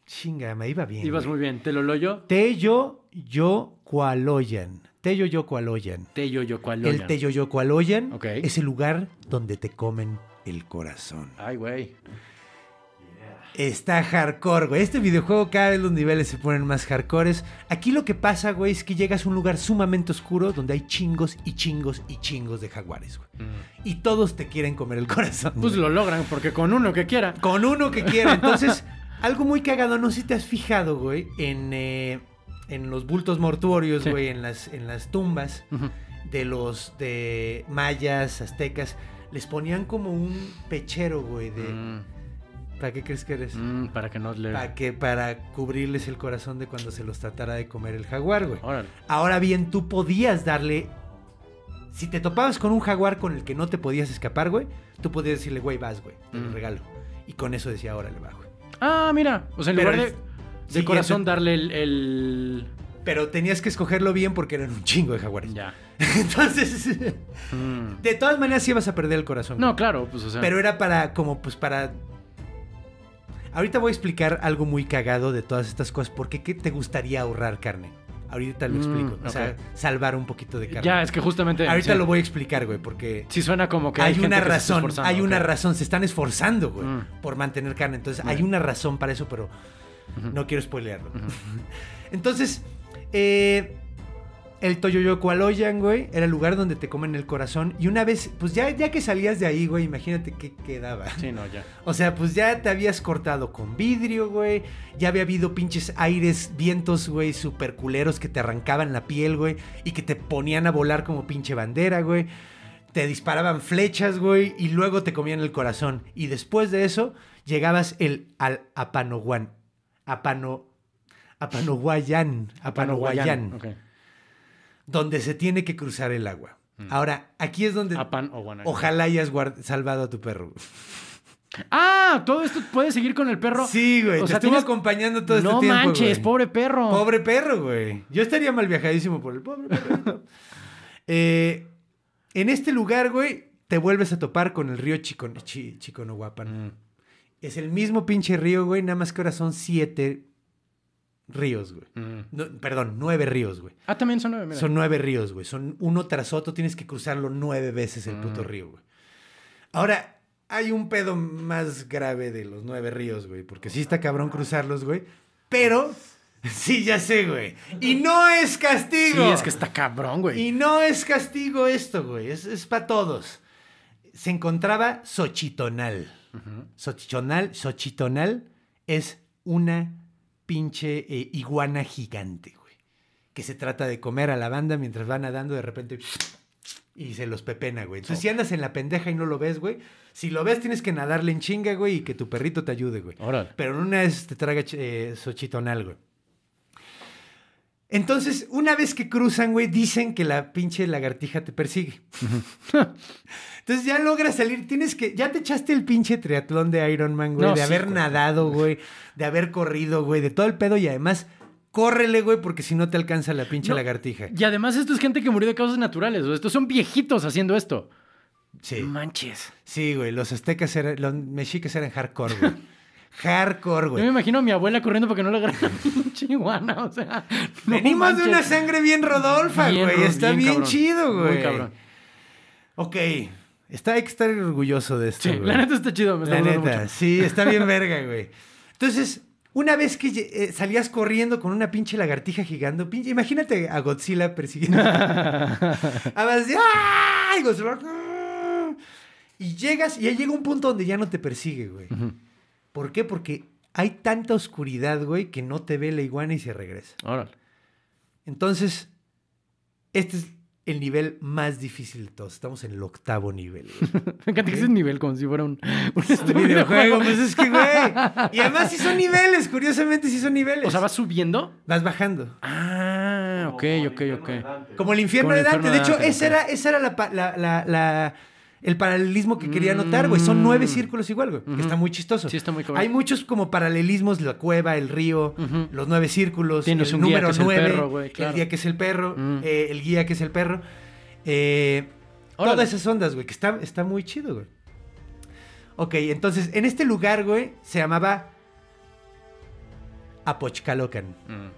Chinga, me iba bien. Ibas güey. muy bien. ¿Te lo loyo? Teyollocualoyan. Teyollocualoyan. Teyollocualoyan. El Teyollocualoyan okay. es el lugar donde te comen el corazón. Ay, güey. Yeah. Está hardcore, güey. Este videojuego cada vez los niveles se ponen más hardcores. Aquí lo que pasa, güey, es que llegas a un lugar sumamente oscuro donde hay chingos y chingos y chingos de jaguares, güey. Mm. Y todos te quieren comer el corazón. Pues güey, lo logran, porque con uno que quiera. Con uno que quiera. Entonces, algo muy cagado, no sé si te has fijado, güey, en, eh, en los bultos mortuorios, sí, güey, en las, en las tumbas uh-huh. de los de mayas, aztecas. Les ponían como un pechero, güey, de... Mm. ¿Para qué crees que eres? Mm, para que no le... Para, que, para cubrirles el corazón de cuando se los tratara de comer el jaguar, güey. Órale. Ahora bien, tú podías darle... Si te topabas con un jaguar con el que no te podías escapar, güey, tú podías decirle, güey, vas, güey, te mm. lo regalo. Y con eso decía, órale, va, güey. Ah, mira. O sea, en Pero lugar de, sí, de corazón te... darle el, el... Pero tenías que escogerlo bien porque eran un chingo de jaguares. Ya. Entonces, mm. de todas maneras sí ibas a perder el corazón. No, güey. Claro, pues, o sea... Pero era para, como, pues, para... Ahorita voy a explicar algo muy cagado de todas estas cosas. ¿Por qué te gustaría ahorrar carne? Ahorita lo explico. Mm, okay. O sea, salvar un poquito de carne. Ya, es que justamente... Ahorita sí. lo voy a explicar, güey, porque... Sí suena como que hay, hay gente una razón, que se está esforzando. Hay okay. una razón. Se están esforzando, güey, mm. por mantener carne. Entonces, mm. hay una razón para eso, pero uh-huh. no quiero spoilearlo. Uh-huh. Entonces, eh, el Teyollocualoyan, güey, era el lugar donde te comen el corazón. Y una vez, pues ya, ya que salías de ahí, güey, imagínate qué quedaba. Sí, no, ya. O sea, pues ya te habías cortado con vidrio, güey. Ya había habido pinches aires, vientos, güey, super culeros que te arrancaban la piel, güey. Y que te ponían a volar como pinche bandera, güey. Te disparaban flechas, güey. Y luego te comían el corazón. Y después de eso, llegabas el, al Apanohuan. Apano... Apanohuayan. Apanohuayan. Ok. Donde se tiene que cruzar el agua. Mm. Ahora, aquí es donde... Apan o guanaco. Ojalá hayas salvado a tu perro. ¡Ah! ¿Todo esto puede seguir con el perro? Sí, güey. O te sea, estuvo tienes... acompañando todo no este tiempo, No manches, güey. Pobre perro. Pobre perro, güey. Yo estaría mal viajadísimo por el pobre perro. eh, en este lugar, güey, te vuelves a topar con el río Chicon... Ch Chiconahuapan. Mm. Es el mismo pinche río, güey, nada más que ahora son siete... ríos, güey. Mm. No, perdón, nueve ríos, güey. Ah, también son nueve, mira. Son nueve ríos, güey. Son uno tras otro, tienes que cruzarlo nueve veces el mm. puto río, güey. Ahora, hay un pedo más grave de los nueve ríos, güey, porque sí está cabrón cruzarlos, güey, pero... Sí, ya sé, güey. Y no es castigo. Sí, es que está cabrón, güey. Y no es castigo esto, güey. Es, es para todos. Se encontraba Xochitonal. Uh-huh. Xochitonal, Xochitonal es una... pinche eh, iguana gigante, güey, que se trata de comer a la banda mientras van nadando de repente y se los pepena, güey. Entonces, oh. si andas en la pendeja y no lo ves, güey, si lo ves tienes que nadarle en chinga, güey, y que tu perrito te ayude, güey. Órale. Pero una vez te traga eh, Xochitonal, güey. Entonces, una vez que cruzan, güey, dicen que la pinche lagartija te persigue. Entonces ya logras salir, tienes que... Ya te echaste el pinche triatlón de Iron Man, güey, no, de sí, haber güey. nadado, güey, de haber corrido, güey, de todo el pedo y además... Córrele, güey, porque si no te alcanza la pinche no, lagartija. Y además esto es gente que murió de causas naturales, güey. Estos son viejitos haciendo esto. Sí. No manches. Sí, güey, los aztecas eran... Los mexicas eran hardcore, güey. Hardcore, güey. Yo me imagino a mi abuela corriendo porque no la agarra pinche iguana, o sea... No Venimos manches. de una sangre bien Rodolfa, bien, güey. Está bien, bien chido, güey. Muy cabrón. Ok. Está, hay que estar orgulloso de esto, sí, güey. La neta está chido. Me está la neta, mucho. sí. Está bien verga, güey. Entonces, una vez que eh, salías corriendo con una pinche lagartija gigante, pinche, imagínate a Godzilla persiguiendo. Además de... ¡Ay, Godzilla! Y llegas... Y ahí llega un punto donde ya no te persigue, güey. Uh-huh. ¿Por qué? Porque hay tanta oscuridad, güey, que no te ve la iguana y se regresa. Órale. Entonces, este es el nivel más difícil de todos. Estamos en el octavo nivel, güey. Me encanta que ¿Eh? ese nivel como si fuera un... Un, un videojuego. Pues es que, güey... Y además sí son niveles, curiosamente sí son niveles. O sea, ¿vas subiendo? Vas bajando. Ah, ok, ok, ok. Como el infierno de Dante. De hecho, okay. esa era, esa era la... la, la, la El paralelismo que quería notar, güey. Son nueve círculos igual, güey. Uh-huh. Que está muy chistoso. Sí, está muy cool. Hay muchos como paralelismos. La cueva, el río, uh-huh. los nueve círculos. Tienes el un número guía que nueve. Es el perro, güey, claro. El día que es el perro. Uh-huh. eh, el guía que es el perro. Eh, todas esas ondas, güey. Que está, está muy chido, güey. Ok, entonces, en este lugar, güey, se llamaba Apochcalocan. Uh-huh.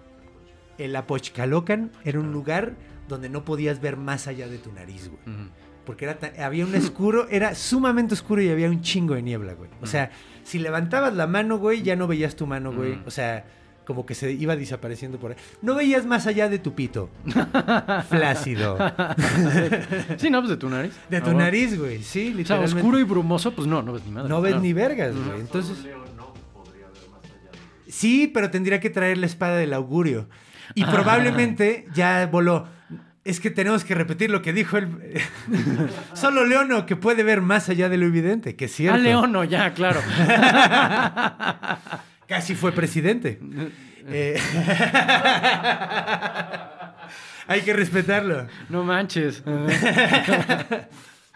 El Apochcalocan era un lugar donde no podías ver más allá de tu nariz, güey. Uh-huh. Porque era tan, había un oscuro, era sumamente oscuro y había un chingo de niebla, güey. O sea, mm. si levantabas la mano, güey, ya no veías tu mano, güey. Mm. O sea, como que se iba desapareciendo por ahí. No veías más allá de tu pito. Flácido. Sí, no, pues de tu nariz. De tu ah, nariz, güey, sí, literalmente. O sea, oscuro y brumoso, pues no, no ves ni madre. No ves claro. ni vergas, güey. Entonces... Sí, pero tendría que traer la espada del augurio. Y ah. probablemente ya voló. Es que tenemos que repetir lo que dijo el... Solo Leono, que puede ver más allá de lo evidente, que es cierto. Ah, Leono, ya, claro. Casi fue presidente. eh... Hay que respetarlo. No manches.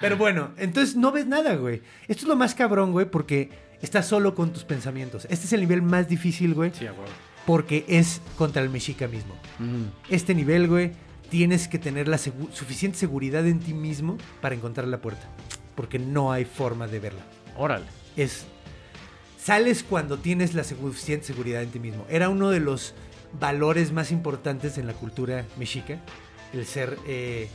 Pero bueno, entonces no ves nada, güey. Esto es lo más cabrón, güey, porque estás solo con tus pensamientos. Este es el nivel más difícil, güey. Sí, güey. Porque es contra el mexica mismo. Mm. Este nivel, güey... Tienes que tener la segu- suficiente seguridad en ti mismo para encontrar la puerta. Porque no hay forma de verla. Órale. Es... Sales cuando tienes la suficiente seguridad en ti mismo. Era uno de los valores más importantes en la cultura mexica. El ser, eh,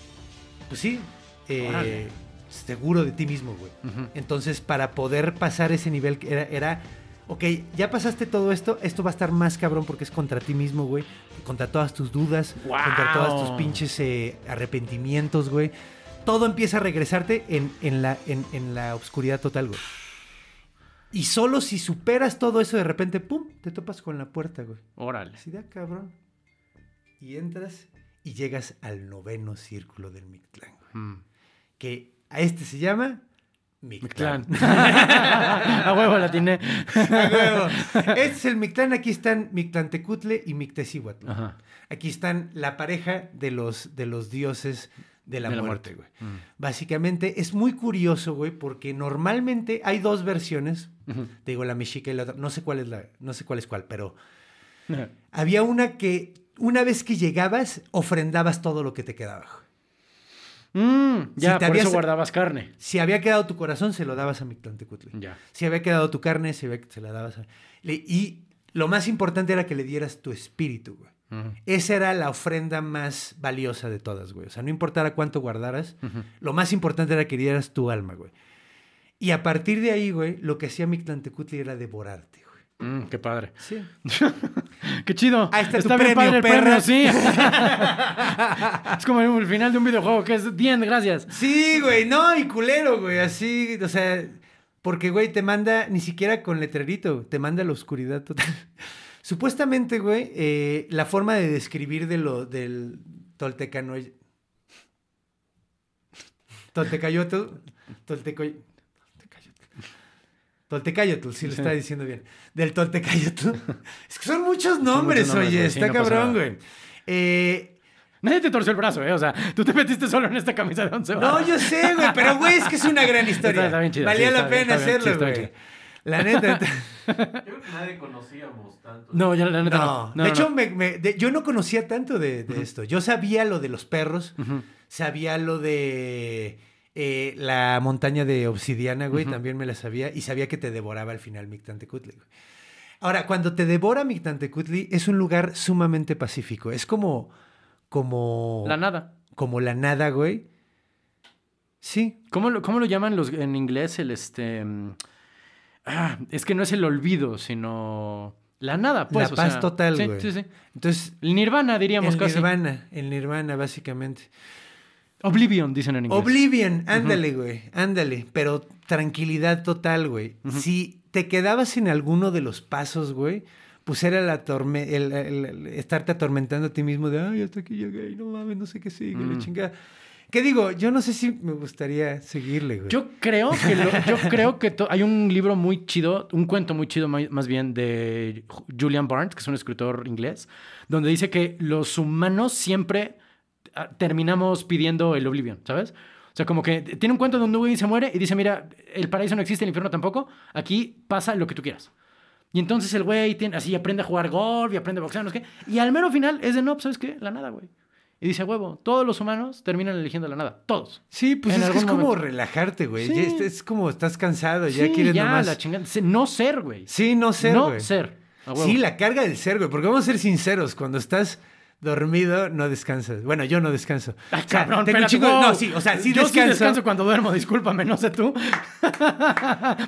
pues sí, eh, seguro de ti mismo, güey. Uh-huh. Entonces, para poder pasar ese nivel, era... era ok, ya pasaste todo esto, esto va a estar más cabrón porque es contra ti mismo, güey. Contra todas tus dudas, wow. contra todas tus pinches eh, arrepentimientos, güey. Todo empieza a regresarte en, en, la, en, en la oscuridad total, güey. Y solo si superas todo eso, de repente, pum, te topas con la puerta, güey. Órale. Sí, da cabrón. Y entras y llegas al noveno círculo del Mictlán, güey. Hmm. Que a este se llama... Mictlán. A huevo la tiene. A huevo. Este es el Mictlán. Aquí están Mictlantecuhtli y Mictecacíhuatl. Ajá. Aquí están la pareja de los, de los dioses de la, de la muerte, güey. Mm. Básicamente es muy curioso, güey, porque normalmente hay dos versiones. Uh-huh. Te digo, la mexica y la otra. No sé cuál es la, no sé cuál es cuál, pero uh-huh. había una que una vez que llegabas ofrendabas todo lo que te quedaba, güey. Mm, ya, si te por habías, eso guardabas carne. Si había quedado tu corazón, se lo dabas a Mictlantecuhtli. Ya. Si había quedado tu carne, se, había, se la dabas a... Le, y lo más importante era que le dieras tu espíritu, güey. Uh-huh. Esa era la ofrenda más valiosa de todas, güey. O sea, no importara cuánto guardaras, uh-huh. lo más importante era que le dieras tu alma, güey. Y a partir de ahí, güey, lo que hacía Mictlantecuhtli era devorarte, güey. Mm, qué padre. Sí. Qué chido. Ahí está, está tu bien premio, padre, perra. El premio, sí. Es como el final de un videojuego que es bien, gracias. Sí, güey, no, y culero, güey, así, o sea, porque, güey, te manda ni siquiera con letrerito, te manda a la oscuridad total. Supuestamente, güey, eh, la forma de describir de lo del toltecano... Toltecayotl, Toltecoy... Toltecayotl, si sí, lo sí. está diciendo bien. Del Toltecayotl. Es que son muchos nombres, son muchos nombres oye. Sí, está no cabrón, güey. Eh... Nadie te torció el brazo, ¿eh? O sea, tú te metiste solo en esta camisa de once varas. No, yo sé, güey. Pero, güey, es que es una gran historia. Está, está bien chido, Valía sí, la pena bien, hacerlo, güey. Sí, la neta. Está... Yo creo que nadie conocíamos tanto. No, yo, la neta no. no. no de no, hecho, no. Me, me, de, yo no conocía tanto de, de uh-huh. esto. Yo sabía lo de los perros. Uh-huh. Sabía lo de... Eh, la montaña de obsidiana, güey, uh-huh. también me la sabía. Y sabía que te devoraba al final Mictlantecuhtli, güey. Ahora, cuando te devora Mictlantecuhtli, es un lugar sumamente pacífico. Es como... como... La nada. Como la nada, güey. Sí. ¿Cómo lo, cómo lo llaman los, en inglés el este... Ah, es que no es el olvido, sino... La nada, pues. La paz o sea, total, sí, güey. Sí, sí. Entonces... El nirvana, diríamos el casi. El nirvana. El nirvana, básicamente. Oblivion, dicen en inglés. Oblivion, ándale, uh-huh. güey, ándale. Pero tranquilidad total, güey. Uh-huh. Si te quedabas en alguno de los pasos, güey, pues era la torme- el, el, el estarte atormentando a ti mismo de, ay, hasta aquí llegué, no mames, no sé qué sigue, uh-huh. la chingada. ¿Qué digo? Yo no sé si me gustaría seguirle, güey. Yo creo que, lo, yo creo que to- hay un libro muy chido, un cuento muy chido más bien de Julian Barnes, que es un escritor inglés, donde dice que los humanos siempre... terminamos pidiendo el Oblivion, ¿sabes? O sea, como que tiene un cuento donde un güey se muere y dice, mira, el paraíso no existe, el infierno tampoco, aquí pasa lo que tú quieras. Y entonces el güey tiene, así aprende a jugar golf y aprende a boxear, no sé qué, y al mero final es de no, ¿sabes qué? La nada, güey. Y dice, huevo, todos los humanos terminan eligiendo la nada. Todos. Sí, pues es, que es como relajarte, güey. Sí. Es, es como estás cansado, ya sí, quieres ya, nomás... la chingada. No ser, güey. Sí, no ser, güey. No wey. ser. Sí, la carga del ser, güey. Porque vamos a ser sinceros, cuando estás... dormido no descansas. Bueno, yo no descanso. Ay, o sea, cabrón, tengo espérate, un chico... wow. No, sí, o sea, sí yo descanso. Yo sí descanso cuando duermo, discúlpame, no sé tú.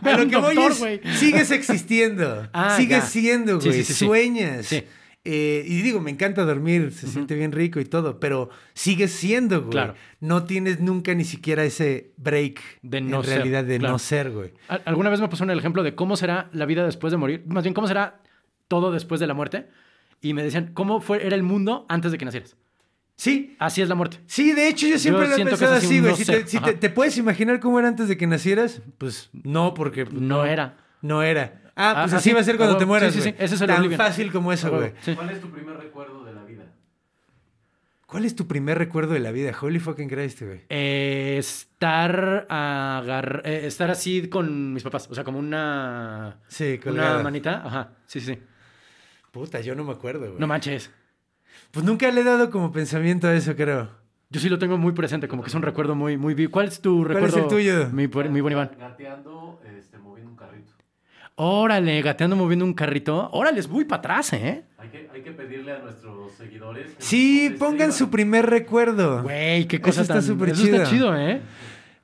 Pero lo que doctor, voy es, sigues existiendo. Ah, sigues ya. siendo, güey. Sí, sí, sí, Sueñas. Sí. Eh, y digo, me encanta dormir, se uh-huh. siente bien rico y todo, pero sigues siendo, güey. Claro. No tienes nunca ni siquiera ese break de no en ser, realidad de claro. no ser, güey. Alguna vez me pusieron el ejemplo de cómo será la vida después de morir. Más bien, cómo será todo después de la muerte. Y me decían, ¿cómo fue, era el mundo antes de que nacieras? Sí. Así es la muerte. Sí, de hecho, yo siempre yo lo he pensado así, güey. No si te, si te, te puedes imaginar cómo era antes de que nacieras, pues no, porque... Pues, no, no era. No era. Ah, pues ah, así sí. va a ser cuando oh, te mueras, sí, sí, sí. Eso es el Tan oblivion. fácil como eso, güey. Oh, sí. ¿Cuál es tu primer recuerdo de la vida? ¿Cuál es tu primer recuerdo de la vida? Holy fucking Christ, güey. Eh, estar agar... eh, estar así con mis papás. O sea, como una... Sí, colgada. Una manita. Ajá. Sí, sí, sí. Puta, yo no me acuerdo, güey. No manches. Pues nunca le he dado como pensamiento a eso, creo. Yo sí lo tengo muy presente, como que es un recuerdo muy... muy vivo. ¿Cuál es tu ¿Cuál recuerdo? ¿Cuál es el tuyo? Mi, mi buen Iván. Gateando, este, moviendo un carrito. Órale, gateando, moviendo un carrito. Órale, es muy para atrás, ¿eh? Hay que, hay que pedirle a nuestros seguidores... Que sí, pongan su primer recuerdo. Güey, qué cosa eso tan... Está súper chido. Eso está chido, ¿eh?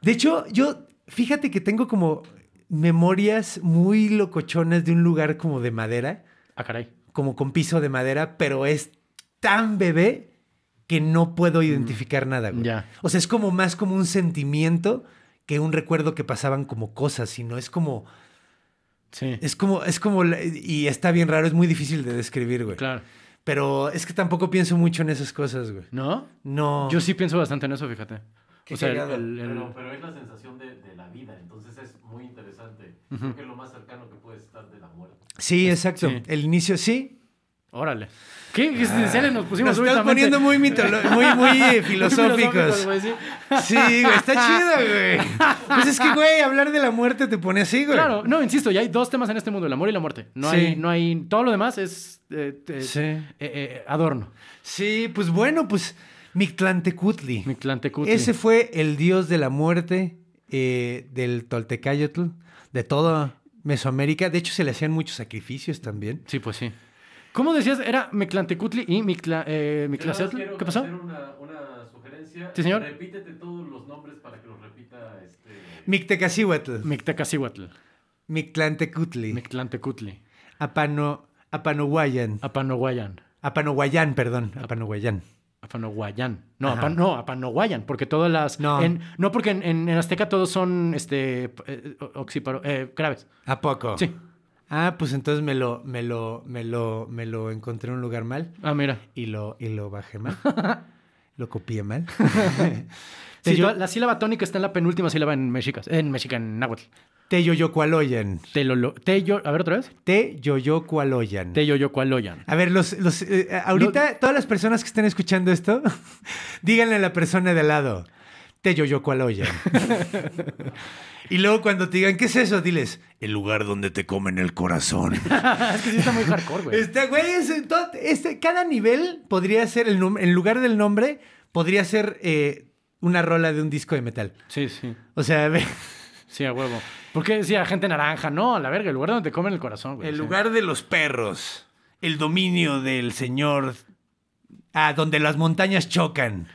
De hecho, yo... Fíjate que tengo como memorias muy locochonas de un lugar como de madera. Ah, caray. Como con piso de madera, pero es tan bebé que no puedo identificar mm. nada, güey. Yeah. O sea, es como más como un sentimiento que un recuerdo que pasaban como cosas, sino es como... Sí. Es como... es como y está bien raro, es muy difícil de describir, güey. Claro. Pero es que tampoco pienso mucho en esas cosas, güey. ¿No? No. Yo sí pienso bastante en eso, fíjate. O sea, el, el, el... Pero, pero es la sensación de, de la vida, entonces es muy interesante. Uh-huh. Creo que es lo más cercano que puedes estar de la muerte. Sí, exacto. Sí. El inicio, sí. Órale. ¿Qué? ¿Qué ah, nos pusimos? Nos estamos poniendo muy, mitolo- muy, muy eh, filosóficos. Muy filosóficos, güey, sí. Sí, güey, está chido, güey. Pues es que, güey, hablar de la muerte te pone así, güey. Claro, no, insisto, ya hay dos temas en este mundo, el amor y la muerte. No, sí. hay, no hay... Todo lo demás es, eh, es sí. eh, eh, adorno. Sí, pues bueno, pues... Mictlantecuhtli. Mictlantecuhtli. Ese fue el dios de la muerte eh, del Toltecayotl, de toda Mesoamérica. De hecho, se le hacían muchos sacrificios también. Sí, pues sí. ¿Cómo decías? ¿Era Mictlantecuhtli y Mictla, eh, Mictlaceotl? ¿Qué pasó? Quiero hacer una, una sugerencia. Sí, señor. Repítete todos los nombres para que los repita este... Mictecacíhuatl. Mictecacíhuatl. Mictlantecuhtli. Mictlantecuhtli. Apano, Apanohuayan. Apanohuayan. Apanohuayan, perdón. Apanohuayan. Apanohuayan. No, apan, no, Apanohuayan, porque todas las... No, en, no porque en, en, en azteca todos son este eh, oxíparo, eh, graves. ¿A poco? Sí. Ah, pues entonces me lo, me lo, me lo, me lo encontré en un lugar mal. Ah, mira. Y lo, y lo bajé mal. Lo copié mal. Sí, Teyo... La sílaba tónica está en la penúltima sílaba en mexicas, en mexicano, en náhuatl. Teyollocualoyan. Telolo, teyo, a ver, otra vez. Teyollocualoyan. Teyollocualoyan. A ver, los, los, eh, ahorita los... todas las personas que estén escuchando esto, díganle a la persona de al lado, Teyollocualoyan. Y luego cuando te digan, ¿qué es eso? Diles, el lugar donde te comen el corazón. Es que sí está muy hardcore, güey. Este, güey, es, todo, este, cada nivel podría ser, el, en lugar del nombre, podría ser eh, una rola de un disco de metal. Sí, sí. O sea, a ver... Sí, a huevo. ¿Por qué decía gente naranja? No, a la verga, el lugar donde te comen el corazón, güey. El sí. lugar de los perros. El dominio del señor... Ah, donde las montañas chocan.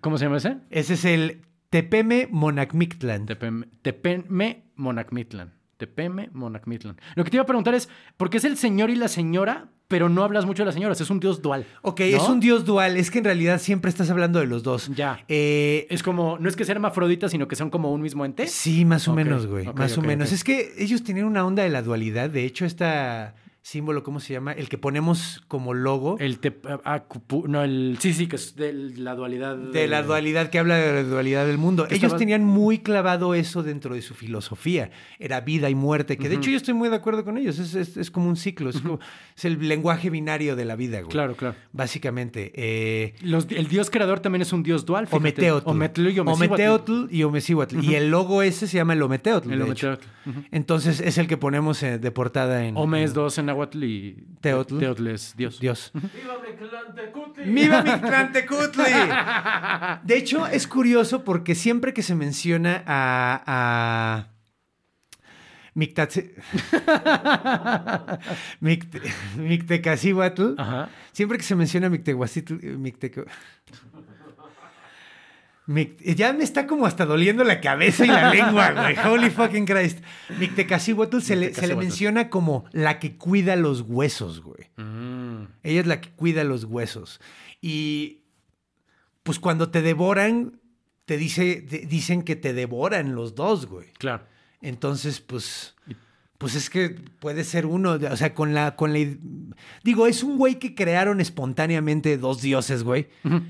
¿Cómo se llama ese? Ese es el Tepeme Monamictlan. Tepeme, Tepeme Monamictlan. Tepeme Monamictlan. Lo que te iba a preguntar es, ¿por qué es el señor y la señora, pero no hablas mucho de las señoras? Es un dios dual. Ok, ¿no? Es un dios dual. Es que en realidad siempre estás hablando de los dos. Ya. Eh, es como, no es que sea hermafrodita, sino que son como un mismo ente. Sí, más o okay. menos, güey. Okay, más okay, o menos. Okay. Es que ellos tienen una onda de la dualidad. De hecho, esta... símbolo, ¿cómo se llama? El que ponemos como logo. El te... Acupu... No, el... Sí, sí, que es de la dualidad. De la dualidad, que habla de la dualidad del mundo. Ellos estaba... tenían muy clavado eso dentro de su filosofía. Era vida y muerte, que uh-huh. de hecho yo estoy muy de acuerdo con ellos. Es, es, es como un ciclo. Es, uh-huh. como... es el lenguaje binario de la vida, güey. Claro, claro. Básicamente. Eh... Los, el dios creador también es un dios dual. Ometeotl. Ometeotl y Ometeotl y Omecíhuatl. Uh-huh. Y el logo ese se llama el Ometeotl, el de Ometeotl. Hecho. Uh-huh. Entonces es el que ponemos de portada en... Ome es dos en Nahuatl y Teotl. Teotl es Dios. Dios. ¡Viva Mictlantecuhtli! ¡Viva Mictlantecuhtli! De hecho, es curioso porque siempre que se menciona a, a Mictace... Micte... Mictecacíhuatl. Ajá. Siempre que se menciona Mictehuacitl... Micteco... Mict... Ya me está como hasta doliendo la cabeza y la lengua, güey. Holy fucking Christ. Mictecacíhuatl se, Mictecacíhuatl. Le, se le menciona como la que cuida los huesos, güey. Mm. Ella es la que cuida los huesos. Y pues cuando te devoran, te, dice, te dicen que te devoran los dos, güey. Claro. Entonces, pues... Pues es que puede ser uno, o sea, con la... con la digo, es un güey que crearon espontáneamente dos dioses, güey. Uh-huh.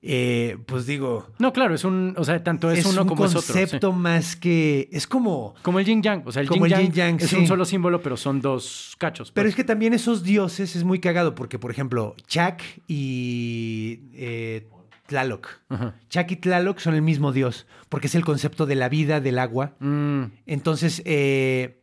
Eh, pues digo... No, claro, es un... O sea, tanto es, es uno un como es otro. Es un concepto más que... Es como... Como el yin-yang. O sea, el yin-yang es sí. un solo símbolo, pero son dos cachos. Pues. Pero es que también esos dioses es muy cagado porque, por ejemplo, Chac y... Eh, Tlaloc. Ajá. Chac y Tlaloc son el mismo dios, porque es el concepto de la vida, del agua. Mm. Entonces, eh,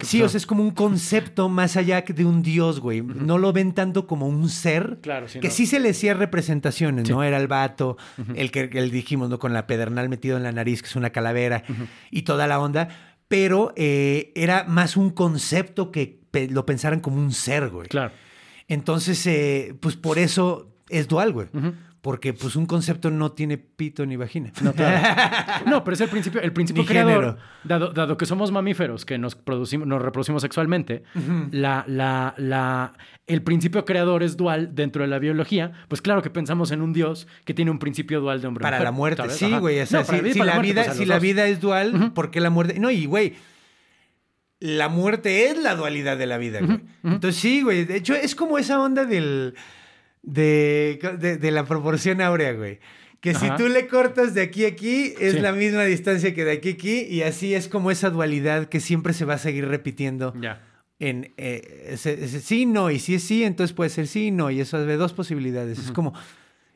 sí, o sea, es como un concepto más allá de un dios, güey. Uh-huh. No lo ven tanto como un ser, claro, si que no. sí se le hacía representaciones, sí. ¿no? Era el vato, uh-huh. el que el dijimos, ¿no? Con la pedernal metido en la nariz, que es una calavera, uh-huh. y toda la onda, pero eh, era más un concepto que pe- lo pensaran como un ser, güey. Claro. Entonces, eh, pues por eso es dual, güey. Uh-huh. Porque pues un concepto no tiene pito ni vagina. No, claro. No, pero es el principio, el principio creador. Dado, dado que somos mamíferos, que nos producimos, nos reproducimos sexualmente, uh-huh. la, la, la, el principio creador es dual dentro de la biología. Pues claro que pensamos en un dios que tiene un principio dual de hombre. Para mujer, la muerte, sí, güey. O sea, no, si, vivir, si, la, muerte, vida, pues si la vida es dual, uh-huh. ¿por qué la muerte? No, y güey... La muerte es la dualidad de la vida, güey. Uh-huh. Entonces, sí, güey. De hecho, es como esa onda del... De, de, de la proporción áurea, güey. Que Ajá. si tú le cortas de aquí a aquí, es sí. la misma distancia que de aquí a aquí. Y así es como esa dualidad que siempre se va a seguir repitiendo. Ya. En eh, es, es, sí, no. Y si es sí, entonces puede ser sí y no. Y eso es de dos posibilidades. Uh-huh. Es como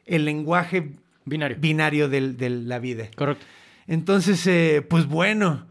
el lenguaje... Binario. Binario de, de la vida. Correcto. Entonces, eh, pues bueno...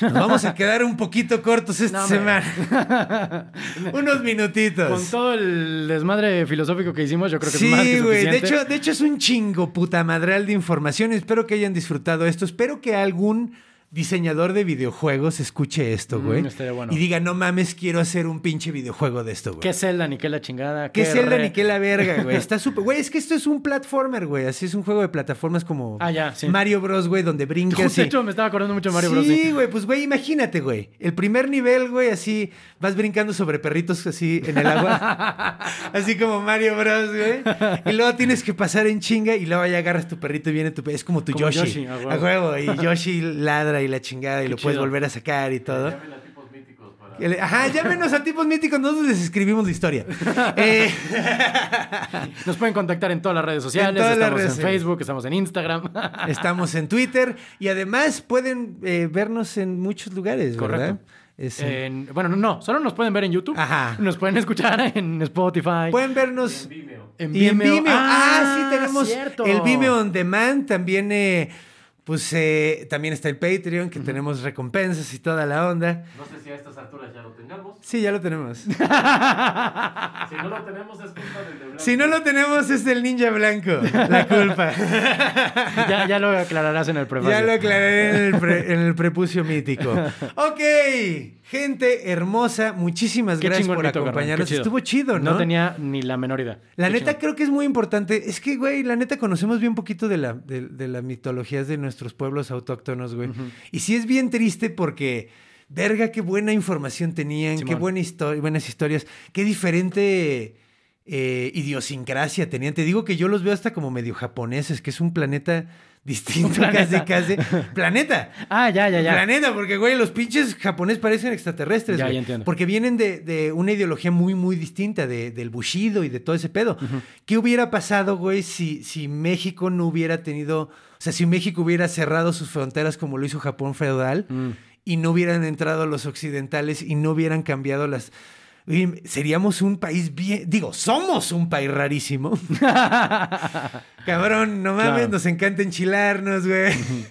Nos vamos a quedar un poquito cortos esta no, semana. Unos minutitos. Con todo el desmadre filosófico que hicimos, yo creo que sí, es más que suficiente. Sí, güey. De hecho, de hecho, es un chingo puta madral de información. Espero que hayan disfrutado esto. Espero que algún diseñador de videojuegos escuche esto, güey. Mm, estaría bueno. Y diga, no mames, quiero hacer un pinche videojuego de esto, güey. ¿Qué Zelda ni qué la chingada? ¿Qué, ¿Qué Zelda ni qué la verga, güey? Está súper... Güey, es que esto es un platformer, güey. Así es un juego de plataformas como ah, ya, sí. Mario Bros, güey, donde brincas. De hecho, me estaba acordando mucho de Mario sí, Bros. Sí, güey, pues, güey, imagínate, güey. El primer nivel, güey, así vas brincando sobre perritos así en el agua. Así como Mario Bros, güey. Y luego tienes que pasar en chinga y luego ya agarras tu perrito y viene tu... Es como tu como Yoshi. Yoshi. A huevo. Y Yoshi ladra y la chingada. Qué y lo chido. Puedes volver a sacar y todo. Llamen a Tipos Míticos para... Ajá, llámenos a Tipos Míticos. Nosotros les escribimos la historia. eh... Nos pueden contactar en todas las redes sociales. En estamos redes... en Facebook, estamos en Instagram. Estamos en Twitter. Y además pueden eh, vernos en muchos lugares, Correcto. ¿Verdad? Es... En... Bueno, no, solo nos pueden ver en YouTube. Ajá. Nos pueden escuchar en Spotify. Pueden vernos... En Vimeo. En Vimeo. Y en Vimeo. Ah, ah, sí, tenemos cierto. El Vimeo On Demand. También... Eh... Pues eh, también está el Patreon, que uh-huh. tenemos recompensas y toda la onda. No sé si a estas alturas ya lo tenemos. Sí, ya lo tenemos. Si no lo tenemos es culpa del de blanco. Si no lo tenemos es del ninja blanco, la culpa. ya, ya lo aclararás en el prepucio. Ya lo aclararé en el, pre, en el prepucio mítico. Ok, gente hermosa, muchísimas Qué gracias por acompañarnos. Chido. Estuvo chido, ¿no? No tenía ni la menor idea. La Qué neta chingón. Creo que es muy importante. Es que, güey, la neta conocemos bien poquito de, la, de, de las mitologías de nuestro nuestros pueblos autóctonos, güey. Uh-huh. Y sí es bien triste porque, verga, qué buena información tenían, Simón. Qué buena histor- buenas historias, qué diferente eh, idiosincrasia tenían. Te digo que yo los veo hasta como medio japoneses, que es un planeta distinto, ¿Un planeta? casi, casi. ¡Planeta! Ah, ya, ya, ya. Planeta, porque, güey, los pinches japoneses parecen extraterrestres, ya, güey. Ya entiendo. Porque vienen de, de una ideología muy, muy distinta, de, del bushido y de todo ese pedo. Uh-huh. ¿Qué hubiera pasado, güey, si, si México no hubiera tenido... O sea, si México hubiera cerrado sus fronteras como lo hizo Japón feudal mm. y no hubieran entrado los occidentales y no hubieran cambiado las... Seríamos un país bien... Digo, somos un país rarísimo. Cabrón, no mames, claro. Nos encanta enchilarnos, güey. Uh-huh.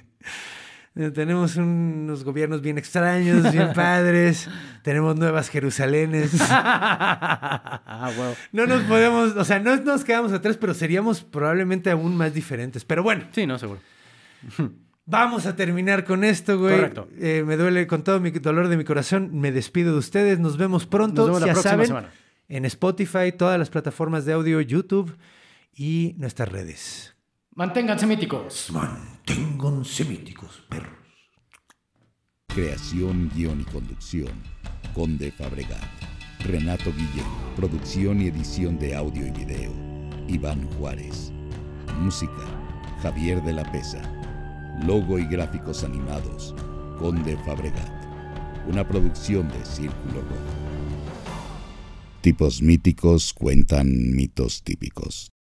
Tenemos unos gobiernos bien extraños, bien padres. Tenemos nuevas Jerusalenes. Ah, wow. No nos podemos... O sea, no nos quedamos atrás, pero seríamos probablemente aún más diferentes. Pero bueno. Sí, no, seguro. Vamos a terminar con esto, güey. Correcto. Eh, me duele con todo mi dolor de mi corazón. Me despido de ustedes. Nos vemos pronto. Nos vemos ya la próxima saben, semana. En Spotify, todas las plataformas de audio, YouTube y nuestras redes. Manténganse míticos. Manténganse míticos, perros. Creación, guión y conducción. Conde Fabregat. Renato Guillén. Producción y edición de audio y video. Iván Juárez. Música. Javier de la Pesa. Logo y gráficos animados. Conde Fabregat. Una producción de Círculo Rojo. Tipos míticos cuentan mitos típicos.